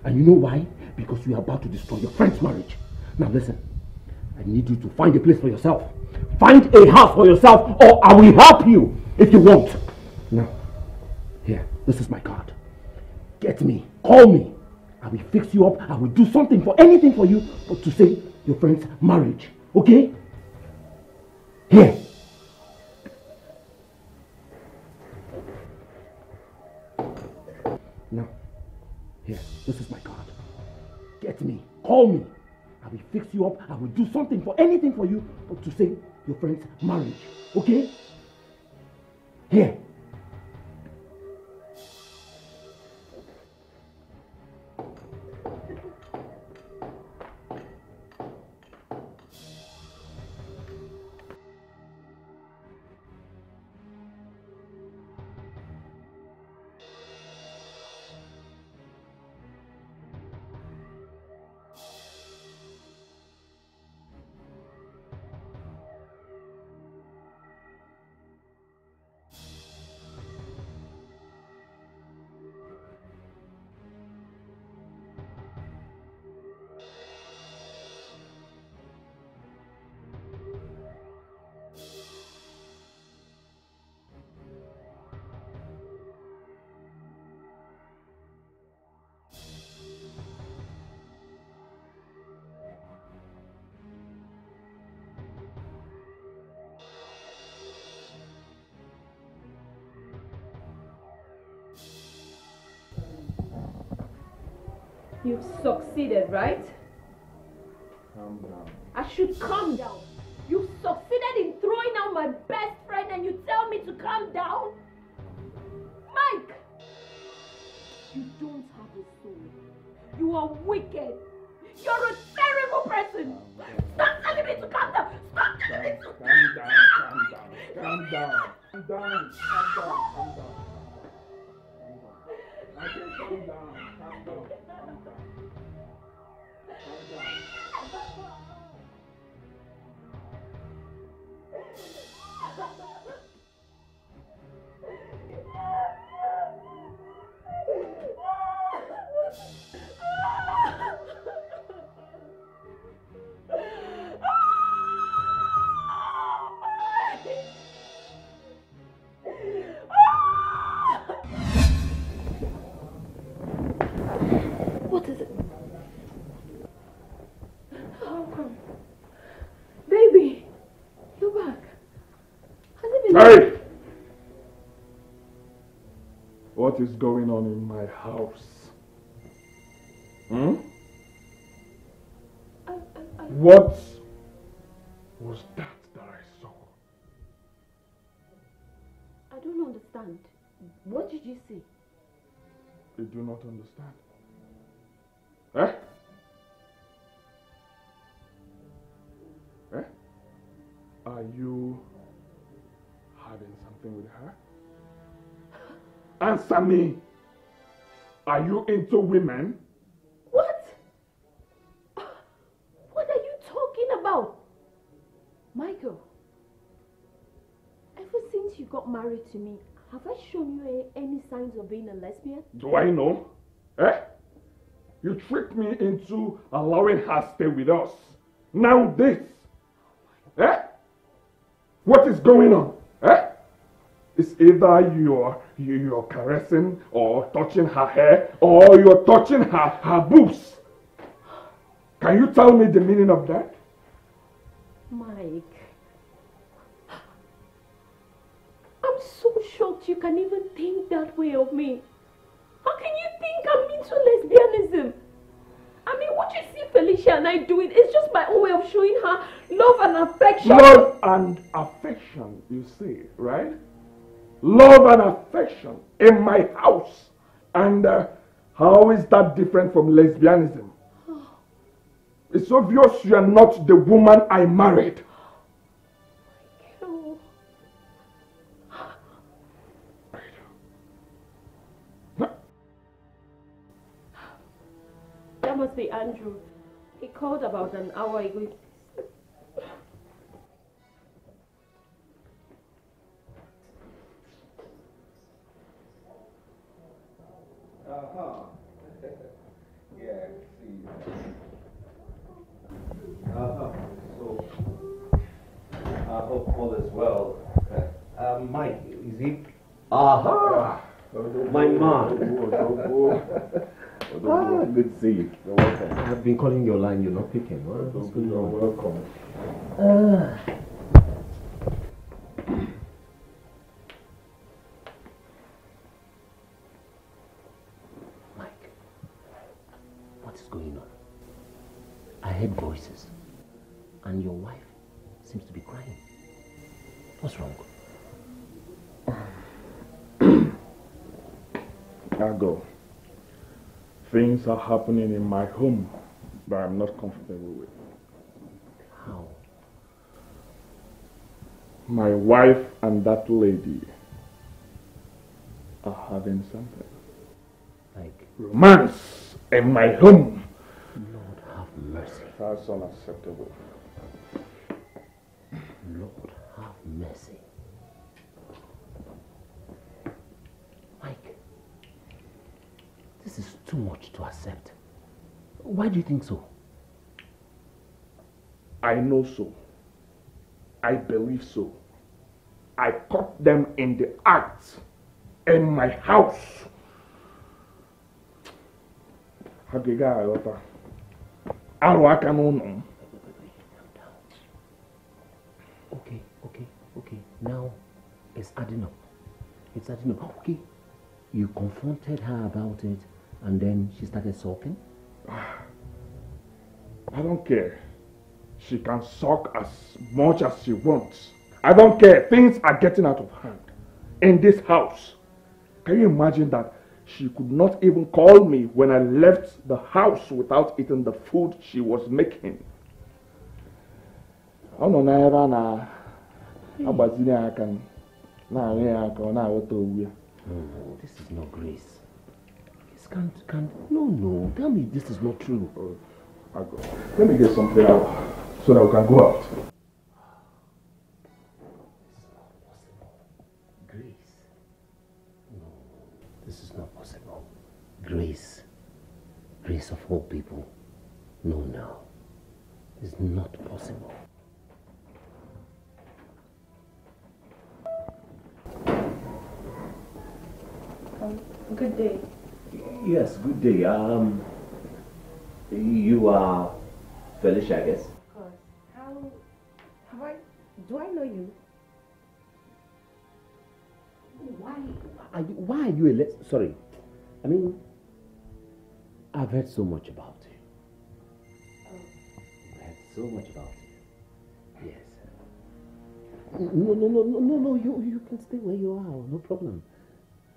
And you know why? Because you are about to destroy your friend's marriage. Now listen, I need you to find a place for yourself. Find a house for yourself, or I will help you if you won't. Now, here, this is my card. Get me. Call me. I will fix you up. I will do something for anything for you, but to save your friend's marriage. Okay? Here. Now, here. This is my card. Get me. Call me. I will fix you up. I will do something for anything for you, but to save your friend's marriage. Okay? Here. You've succeeded, right? Calm down. I should calm down. You've succeeded in throwing out my best friend and you tell me to calm down? Mike! You don't have a soul. You are wicked. You're a terrible person. Stop telling me to calm down. Stop telling me to calm down. Calm down. Calm down. Calm down. Calm down. I can calm down. Calm down. Calm down. Calm down. What is it? How come? Baby, you're back. Hey! What is going on in my house? Hmm? I, I, I... What was that that I saw? I don't understand. What did you see? I do not understand. Eh? Eh? Are you having something with her? Answer me! Are you into women? What? What are you talking about? Michael, ever since you got married to me, have I shown you any signs of being a lesbian? Do I know? Eh? You tricked me into allowing her to stay with us. Now this. Eh? What is going on? Eh? It's either you're, you're caressing or touching her hair or you're touching her, her boobs. Can you tell me the meaning of that? Mike. I'm so shocked you can even think that way of me. How can you think I'm into lesbianism? I mean, what you see Felicia and I doing is just my own way of showing her love and affection. Love and affection, you see, right? Love and affection in my house. And uh, how is that different from lesbianism? It's obvious you are not the woman I married. That must be Andrew. He called about an hour ago. Uh-huh. Yeah, see. Uh-huh. So, I hope all is well. Uh, Mike, is it? Uh-huh. My man. Ah, good to see you. You're welcome. I've been calling your line, you're not picking. Well, you're welcome. Uh. Mike, what is going on? I heard voices, and your wife seems to be crying. What's wrong? I'll go. Things are happening in my home that I'm not comfortable with. How? My wife and that lady are having something. Like? Romance in my home. Lord have mercy. That's unacceptable. Lord have mercy. This is too much to accept. Why do you think so? I know so. I believe so. I caught them in the act in my house. Okay, okay, okay. Now it's adding up. It's adding up. Okay. You confronted her about it. And then she started sobbing? I don't care. She can suck as much as she wants. I don't care. Things are getting out of hand in this house. Can you imagine that she could not even call me when I left the house without eating the food she was making? I don't know how this is not Grace. This can't, can't. No, no. Tell me this is not true. I'll go. Let me get something out so that we can go out. Grace. No, this is not possible. Grace. Grace of all people. No, no. It's not possible. Um, good day. Yes, good day. Um. You are Felicia, I guess. Of course. How have I? Do I know you? Why? Are you, why are you a le- Sorry. I mean, I've heard so much about you. Oh. I've heard so much about you. Yes. No, no, no, no, no, no. You, you can stay where you are. No problem.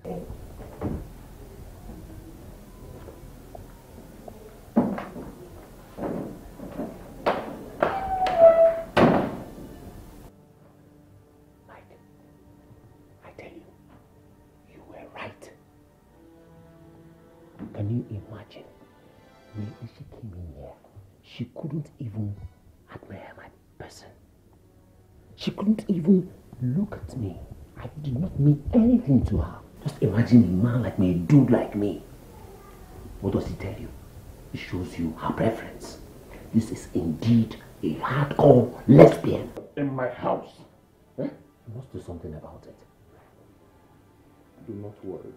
Okay. She couldn't even admire my person. She couldn't even look at me. I did not mean anything to her. Just imagine a man like me, a dude like me. What does he tell you? He shows you her preference. This is indeed a hardcore lesbian. In my house. Eh? You must do something about it. Do not worry.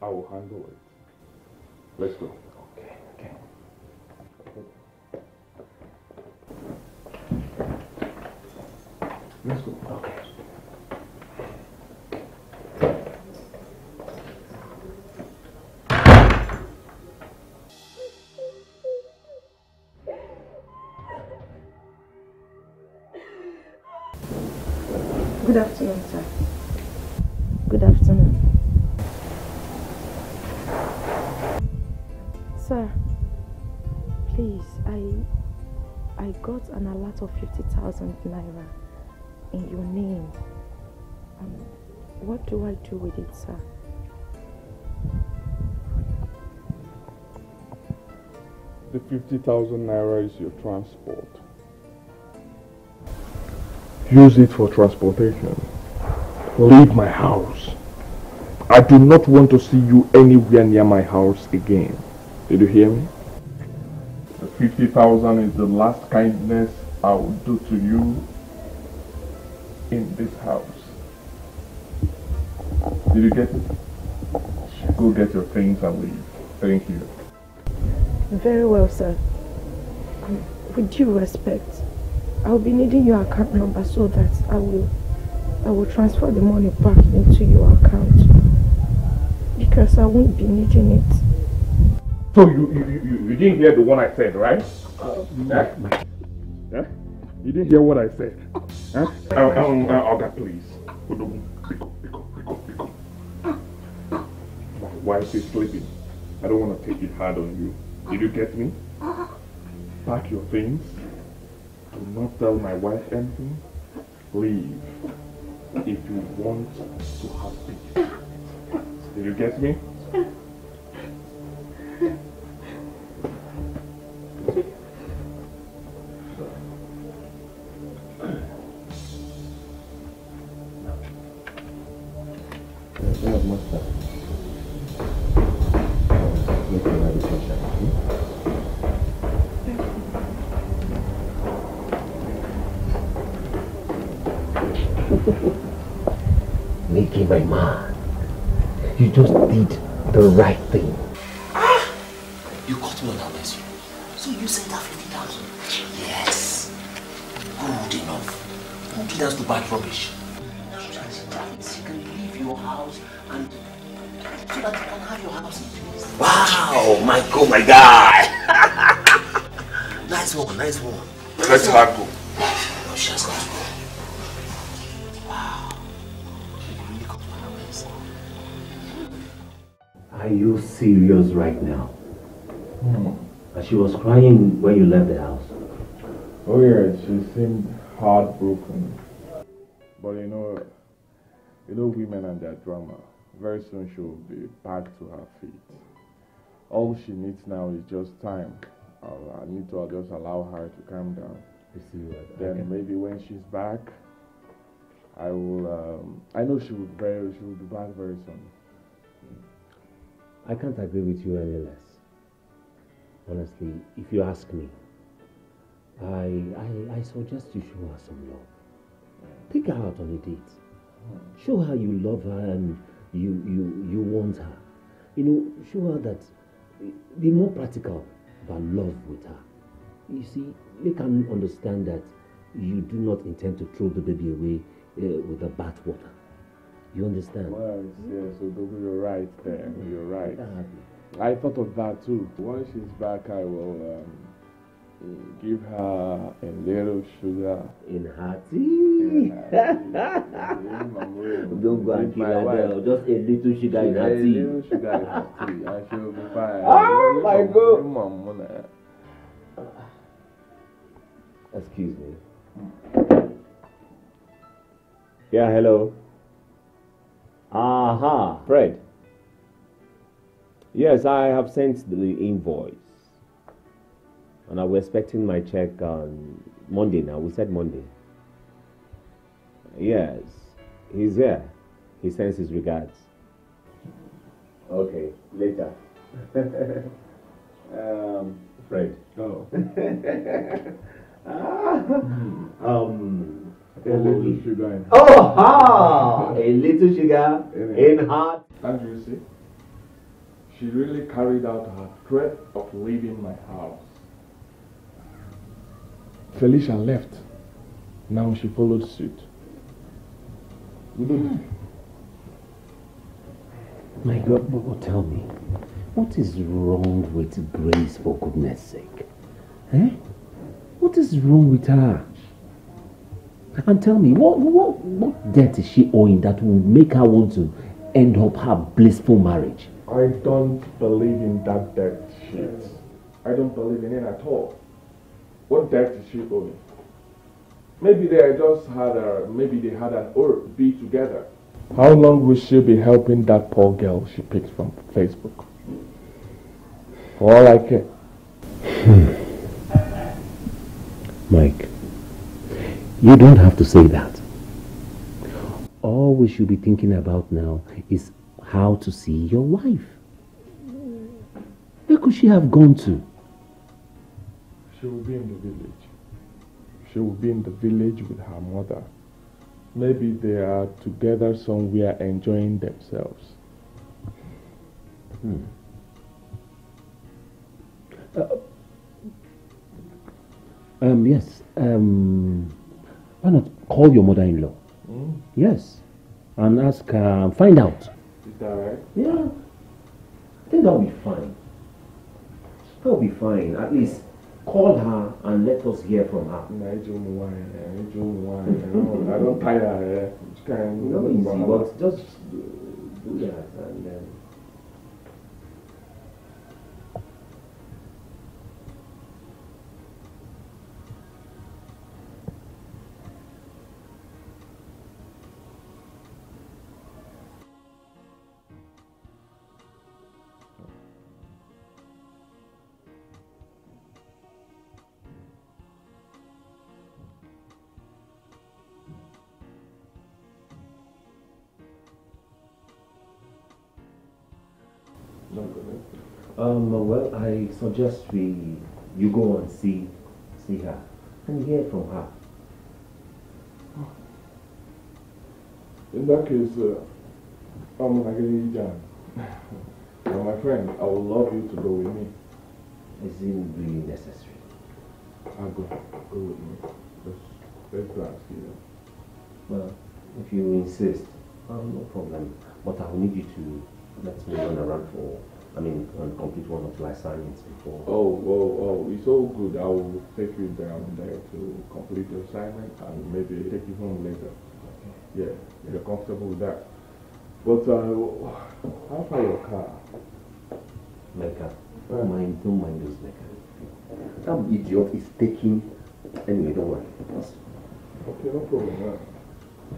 I will handle it. Let's go. Okay, okay. Let's go. Okay. Good afternoon, sir. Good afternoon. Sir, please, I I got an alert of fifty thousand naira. In your name. Um, what do I do with it, sir? The fifty thousand naira is your transport. Use it for transportation. Leave my house. I do not want to see you anywhere near my house again. Did you hear me? The fifty thousand is the last kindness I will do to you in this house. Did you get it? Go get your things and leave. Thank you. Very well, sir. Um, with due respect, I'll be needing your account number so that I will I will transfer the money back into your account, because I won't be needing it. So you you, you, you didn't hear the one I said, right? Uh, yeah. Yeah? You didn't hear what I said. Huh? Um, Oga, please. Pick up, pick up, pick up, pick up. My wife is sleeping. I don't want to take it hard on you. Did you get me? Pack your things. Do not tell my wife anything. Leave. If you want to have peace. Did you get me? Mickey, my man, you just did the right thing. Ah! You caught me on that mess. So you sent her fifty thousand? Yes. Good enough. Who did us to buy rubbish? Now that she can leave your house and so that you can have your house. Wow, Michael, my God. Nice one, nice one. Let's have go. No, she has got to go. Wow. You really got my ways. Are you serious right now? Hmm. And she was crying when you left the house. Oh yeah, she seemed heartbroken. But you know, you know women and their drama. Very soon she'll be back to her feet. All she needs now is just time. I need to just allow her to calm down. Then maybe when she's back, I will. Um, I know she will be very. She will be back very soon. I can't agree with you any less. Honestly, if you ask me, I I, I suggest you show her some love. Take her out on a date. Show her you love her and you you you want her. You know, show her that. Be more practical about love with her. You see, make her understand that you do not intend to throw the baby away uh, with the bathwater. You understand? Well, yes, so you're right there. You're right. I thought of that too. Once she's back, I will. Um, Give her a little sugar in her tea. Don't go and kill her well. Just a little sugar in her tea. A little sugar in her tea, and she will be fine. Oh my God! Excuse me. Yeah, hello. Aha, uh-huh. Fred. Yes, I have sent the invoice. And I was expecting my check on Monday now. We said Monday. Yes. He's here. He sends his regards. Okay. Later. um, Fred. Oh. um, a little sugar in heart. Oh, ha! A little sugar in, in heart. As you see, she really carried out her threat of leaving my house. Felicia left. Now she followed suit. My God, but tell me, what is wrong with Grace, for goodness sake? Eh? What is wrong with her? And tell me, what, what, what debt is she owing that will make her want to end up her blissful marriage? I don't believe in that debt shit. I don't believe in it at all. What debt is she owing? Maybe they just had a, maybe they had an or be together. How long will she be helping that poor girl she picked from Facebook? For all I care. Hmm. Mike, you don't have to say that. All we should be thinking about now is how to see your wife. Where could she have gone to? She will be in the village. She will be in the village with her mother. Maybe they are together somewhere enjoying themselves. Hmm. Uh, um, yes. Um, why not call your mother-in-law? Hmm? Yes. And ask her, uh, find out. Is that right? Yeah. I think that'll be fine. That'll be fine, at least. Call her and let us hear from her. I don't want I don't want I don't tie her hair. No, easy, but just do that and then. Um, well, I suggest we you go and see see her and hear from her. In that case, uh, I'm Nagini Jan. My friend, I would love you to go with me. It isn't really necessary. I'll go. Go with me. Let's, let's go and see her. Well, if you insist, um, no problem. But I will need you to that's been going around for, I mean, on complete one of life science before. Oh, oh, oh, it's all good. I will take you down there to complete the assignment and maybe take you home later. Yeah, yeah. You're comfortable with that. But uh, how far your car? My car. Don't mind, don't mind those mecha. That idiot is taking. Anyway, don't worry. Okay, no problem. Man.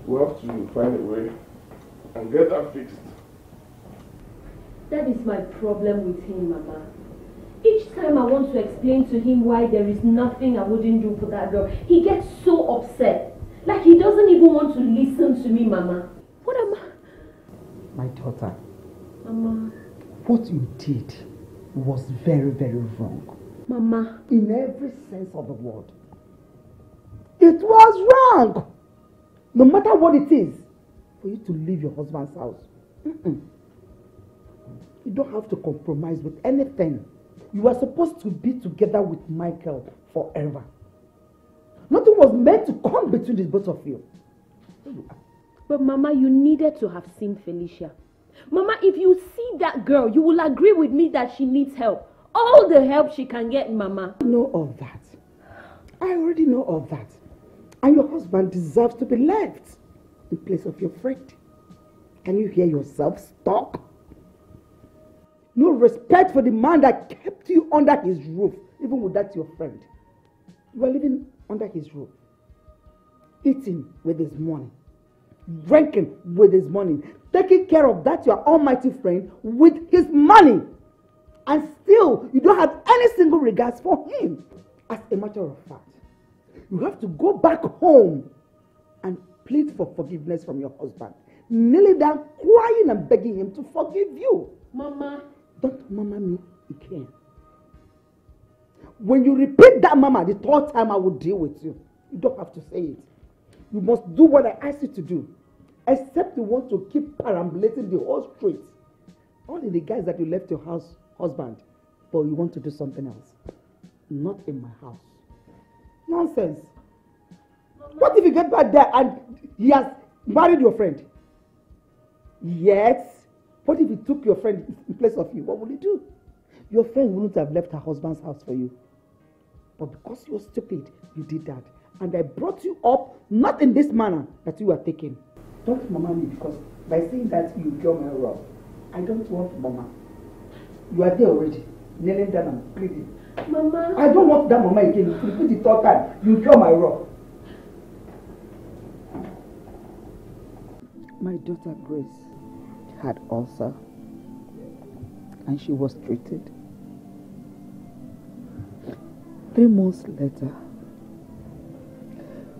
We have to find a way and get that fixed. That is my problem with him, Mama. Each time I want to explain to him why there is nothing I wouldn't do for that girl, he gets so upset. Like he doesn't even want to listen to me, Mama. What am I? My daughter. Mama. What you did was very, very wrong. Mama. In every sense of the word. It was wrong. No matter what it is, for you to leave your husband's house. Mm-mm. You don't have to compromise with anything. You are supposed to be together with Michael forever. Nothing was meant to come between the both of you. But Mama, you needed to have seen Felicia. Mama, if you see that girl, you will agree with me that she needs help. All the help she can get, Mama. I know of that. I already know of that. And your husband deserves to be left in place of your friend. Can you hear yourself talk? No respect for the man that kept you under his roof, even with that your friend. You are living under his roof, eating with his money, drinking with his money, taking care of that your almighty friend with his money. And still, you don't have any single regards for him. As a matter of fact, you have to go back home and plead for forgiveness from your husband. Kneeling down, crying and begging him to forgive you. Mama. Don't mama me again. When you repeat that mama the third time, I will deal with you. You don't have to say it. You must do what I ask you to do. Except you want to keep perambulating the whole street. Only the guys that you left your house, husband, but you want to do something else. Not in my house. Nonsense. Mama. What if you get back there and he has married your friend? Yes. What if he took your friend in place of you? What would he do? Your friend wouldn't have left her husband's house for you. But because you were stupid, you did that. And I brought you up, not in this manner that you were taking. Don't mama me, because by saying that, you got me wrong. I don't want mama. You are there already, kneeling down and pleading. Mama. I don't want that mama again. You repeat it all time. You got me wrong. My daughter Grace had ulcer and she was treated. Three months later,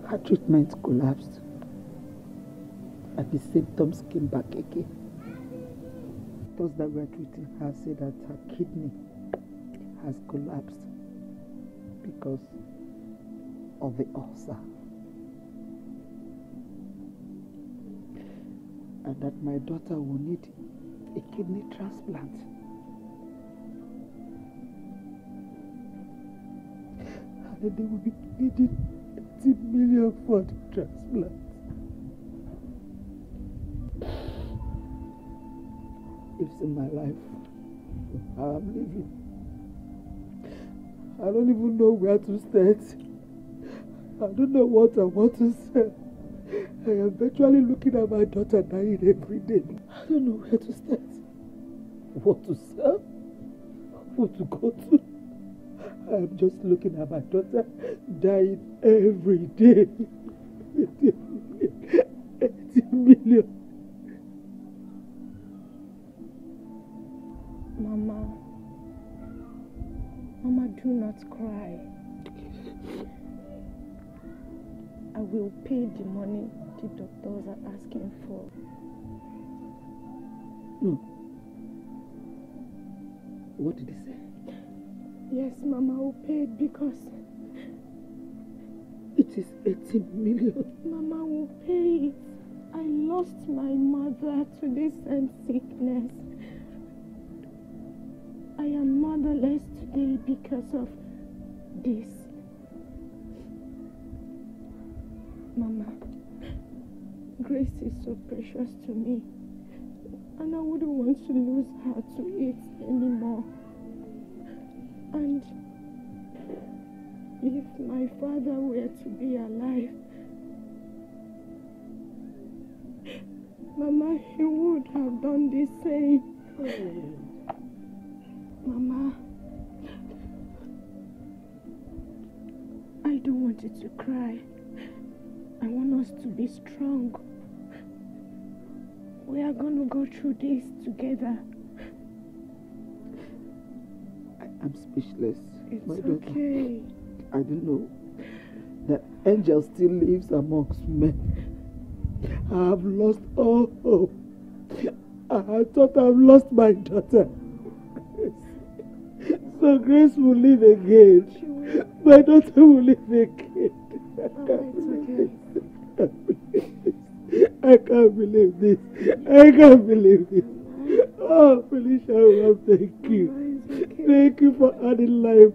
her treatment collapsed and the symptoms came back again. Those that were treating her said that her kidney has collapsed because of the ulcer, and that my daughter will need a kidney transplant. And they will be needing eighty million for the transplant. It's in my life. I'm living. I don't even know where to start. I don't know what I want to say. I am virtually looking at my daughter dying every day. I don't know where to start. What to serve? What to go to? I am just looking at my daughter dying every day. eighty million. Mama. Mama, do not cry. I will pay the money the doctors are asking for. No. What did he say? Yes, Mama, I will pay it because... It is eighteen million. Mama will pay it. I lost my mother to this same sickness. I am motherless today because of this. Mama, Grace is so precious to me, and and I wouldn't want to lose her to it anymore. And if my father were to be alive, Mama, he would have done the same. Oh. Mama, I don't want you to cry. I want us to be strong. We are going to go through this together. I am speechless. It's my daughter. Okay. I don't know. The angel still lives amongst men. I have lost all hope. I thought I've lost my daughter. So Grace will live again. My daughter will live again. I can't believe this. I can't believe this. I can't believe this. Oh, Felicia, well, thank you. Thank you for adding life.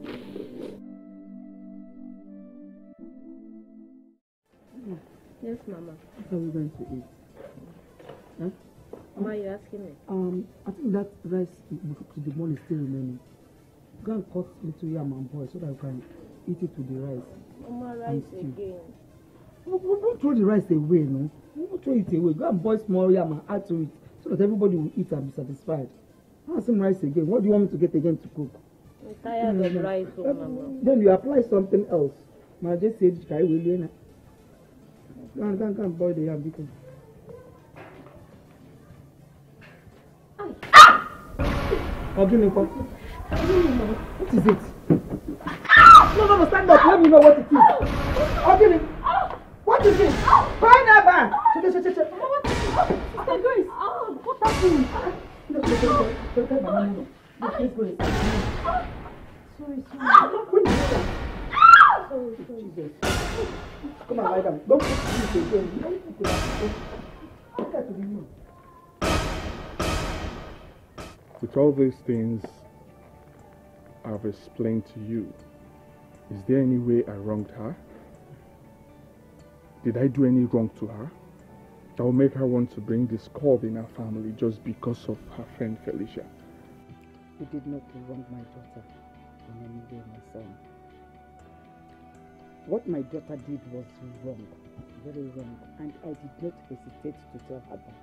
Yes, Mama. What are we going to eat? Huh? Mama, you're asking me? Um, I think that rice to the morning is still remaining. Go and cut little yam and boil so that we can eat it with the rice. Mama, rice again. We don't throw the rice away, no? We don't throw it away. Go and boil small yam and add to it so that everybody will eat and be satisfied. Have some rice again. What do you want me to get again to cook? I'm tired mm-hmm. of rice, oh, Mama. Then you apply something else. Mama just said, "Try will Go and, go and, go and boil the yam because. What is it? No, no, no, stand up. Let me know what it is. What is it? Pineapple! What happened? Sorry, sorry. Oh, Jesus. Come on, lie down. Don't put this again. Don't put it. Look at you. With all these things I've explained to you, is there any way I wronged her? Did I do any wrong to her that will make her want to bring discord in her family just because of her friend Felicia? You did not wrong my daughter in any way, my son. What my daughter did was wrong, very wrong, and I did not hesitate to tell her that.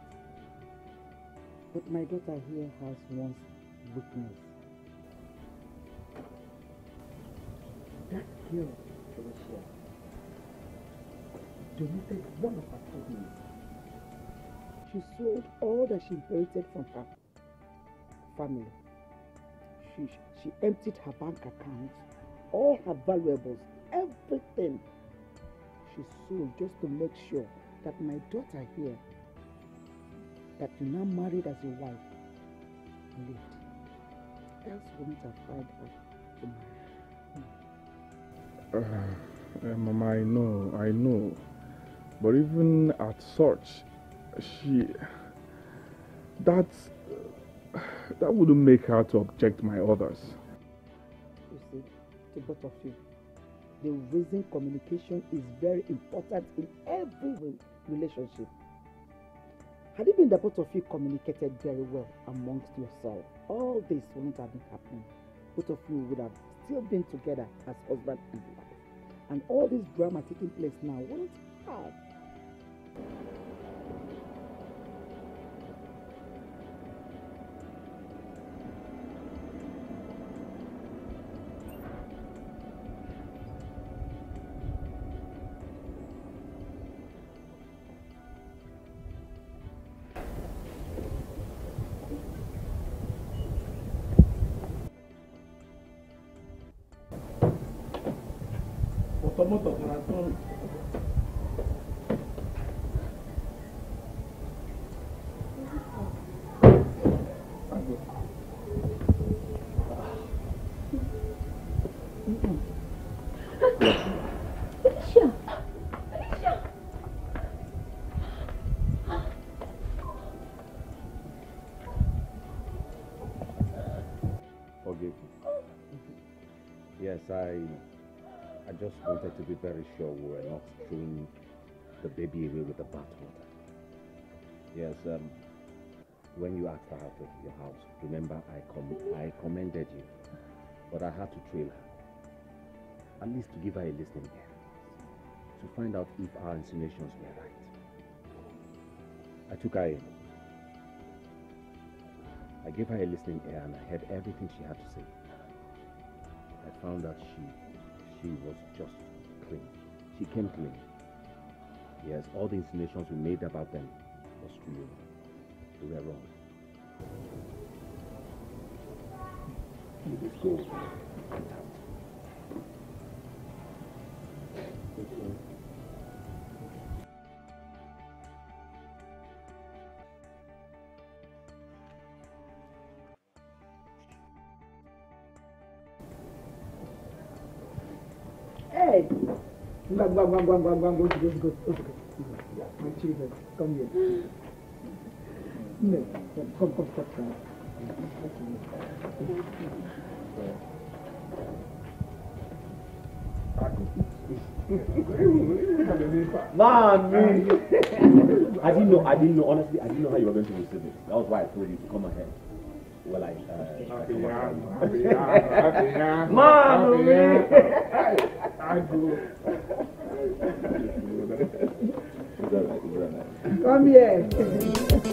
But my daughter here has once witnessed. That girl, Felicia, donated one of her children. She sold all that she inherited from her family. She, she emptied her bank account, all her valuables, everything she sold just to make sure that my daughter here, that you now married as a wife, lived. Else wouldn't have tried her to marry. Hmm. Uh, uh, Mama, I know, I know. But even at such, she... That... Uh, that wouldn't make her to object my others. You see, the both of you. The reason communication is very important in every relationship. Had it been the both of you communicated very well amongst yourself, all this wouldn't have been happening. Both of you would have still been together as husband and wife. And all this drama taking place now wouldn't have. I, I just wanted to be very sure we were not throwing the baby away with the bathwater. Yes, um, when you asked her out of your house, remember I com I commended you, but I had to trail her, at least to give her a listening ear, to find out if our insinuations were right. I took her in. I gave her a listening ear and I heard everything she had to say. I found out she, she was just clean. She came clean. Yes, all the insinuations we made about them was true. We were wrong. You just go. Hey! Go, go, go, go, go, go, go, go, go, go, go. My children, come here. No, come, come, come, come. Mommy! I didn't know, I didn't know, honestly, I didn't know how you were going to receive it. That was why I told you to come ahead. Well, I, uh, happy now, happy now, happy now. Mommy! I do. Come here.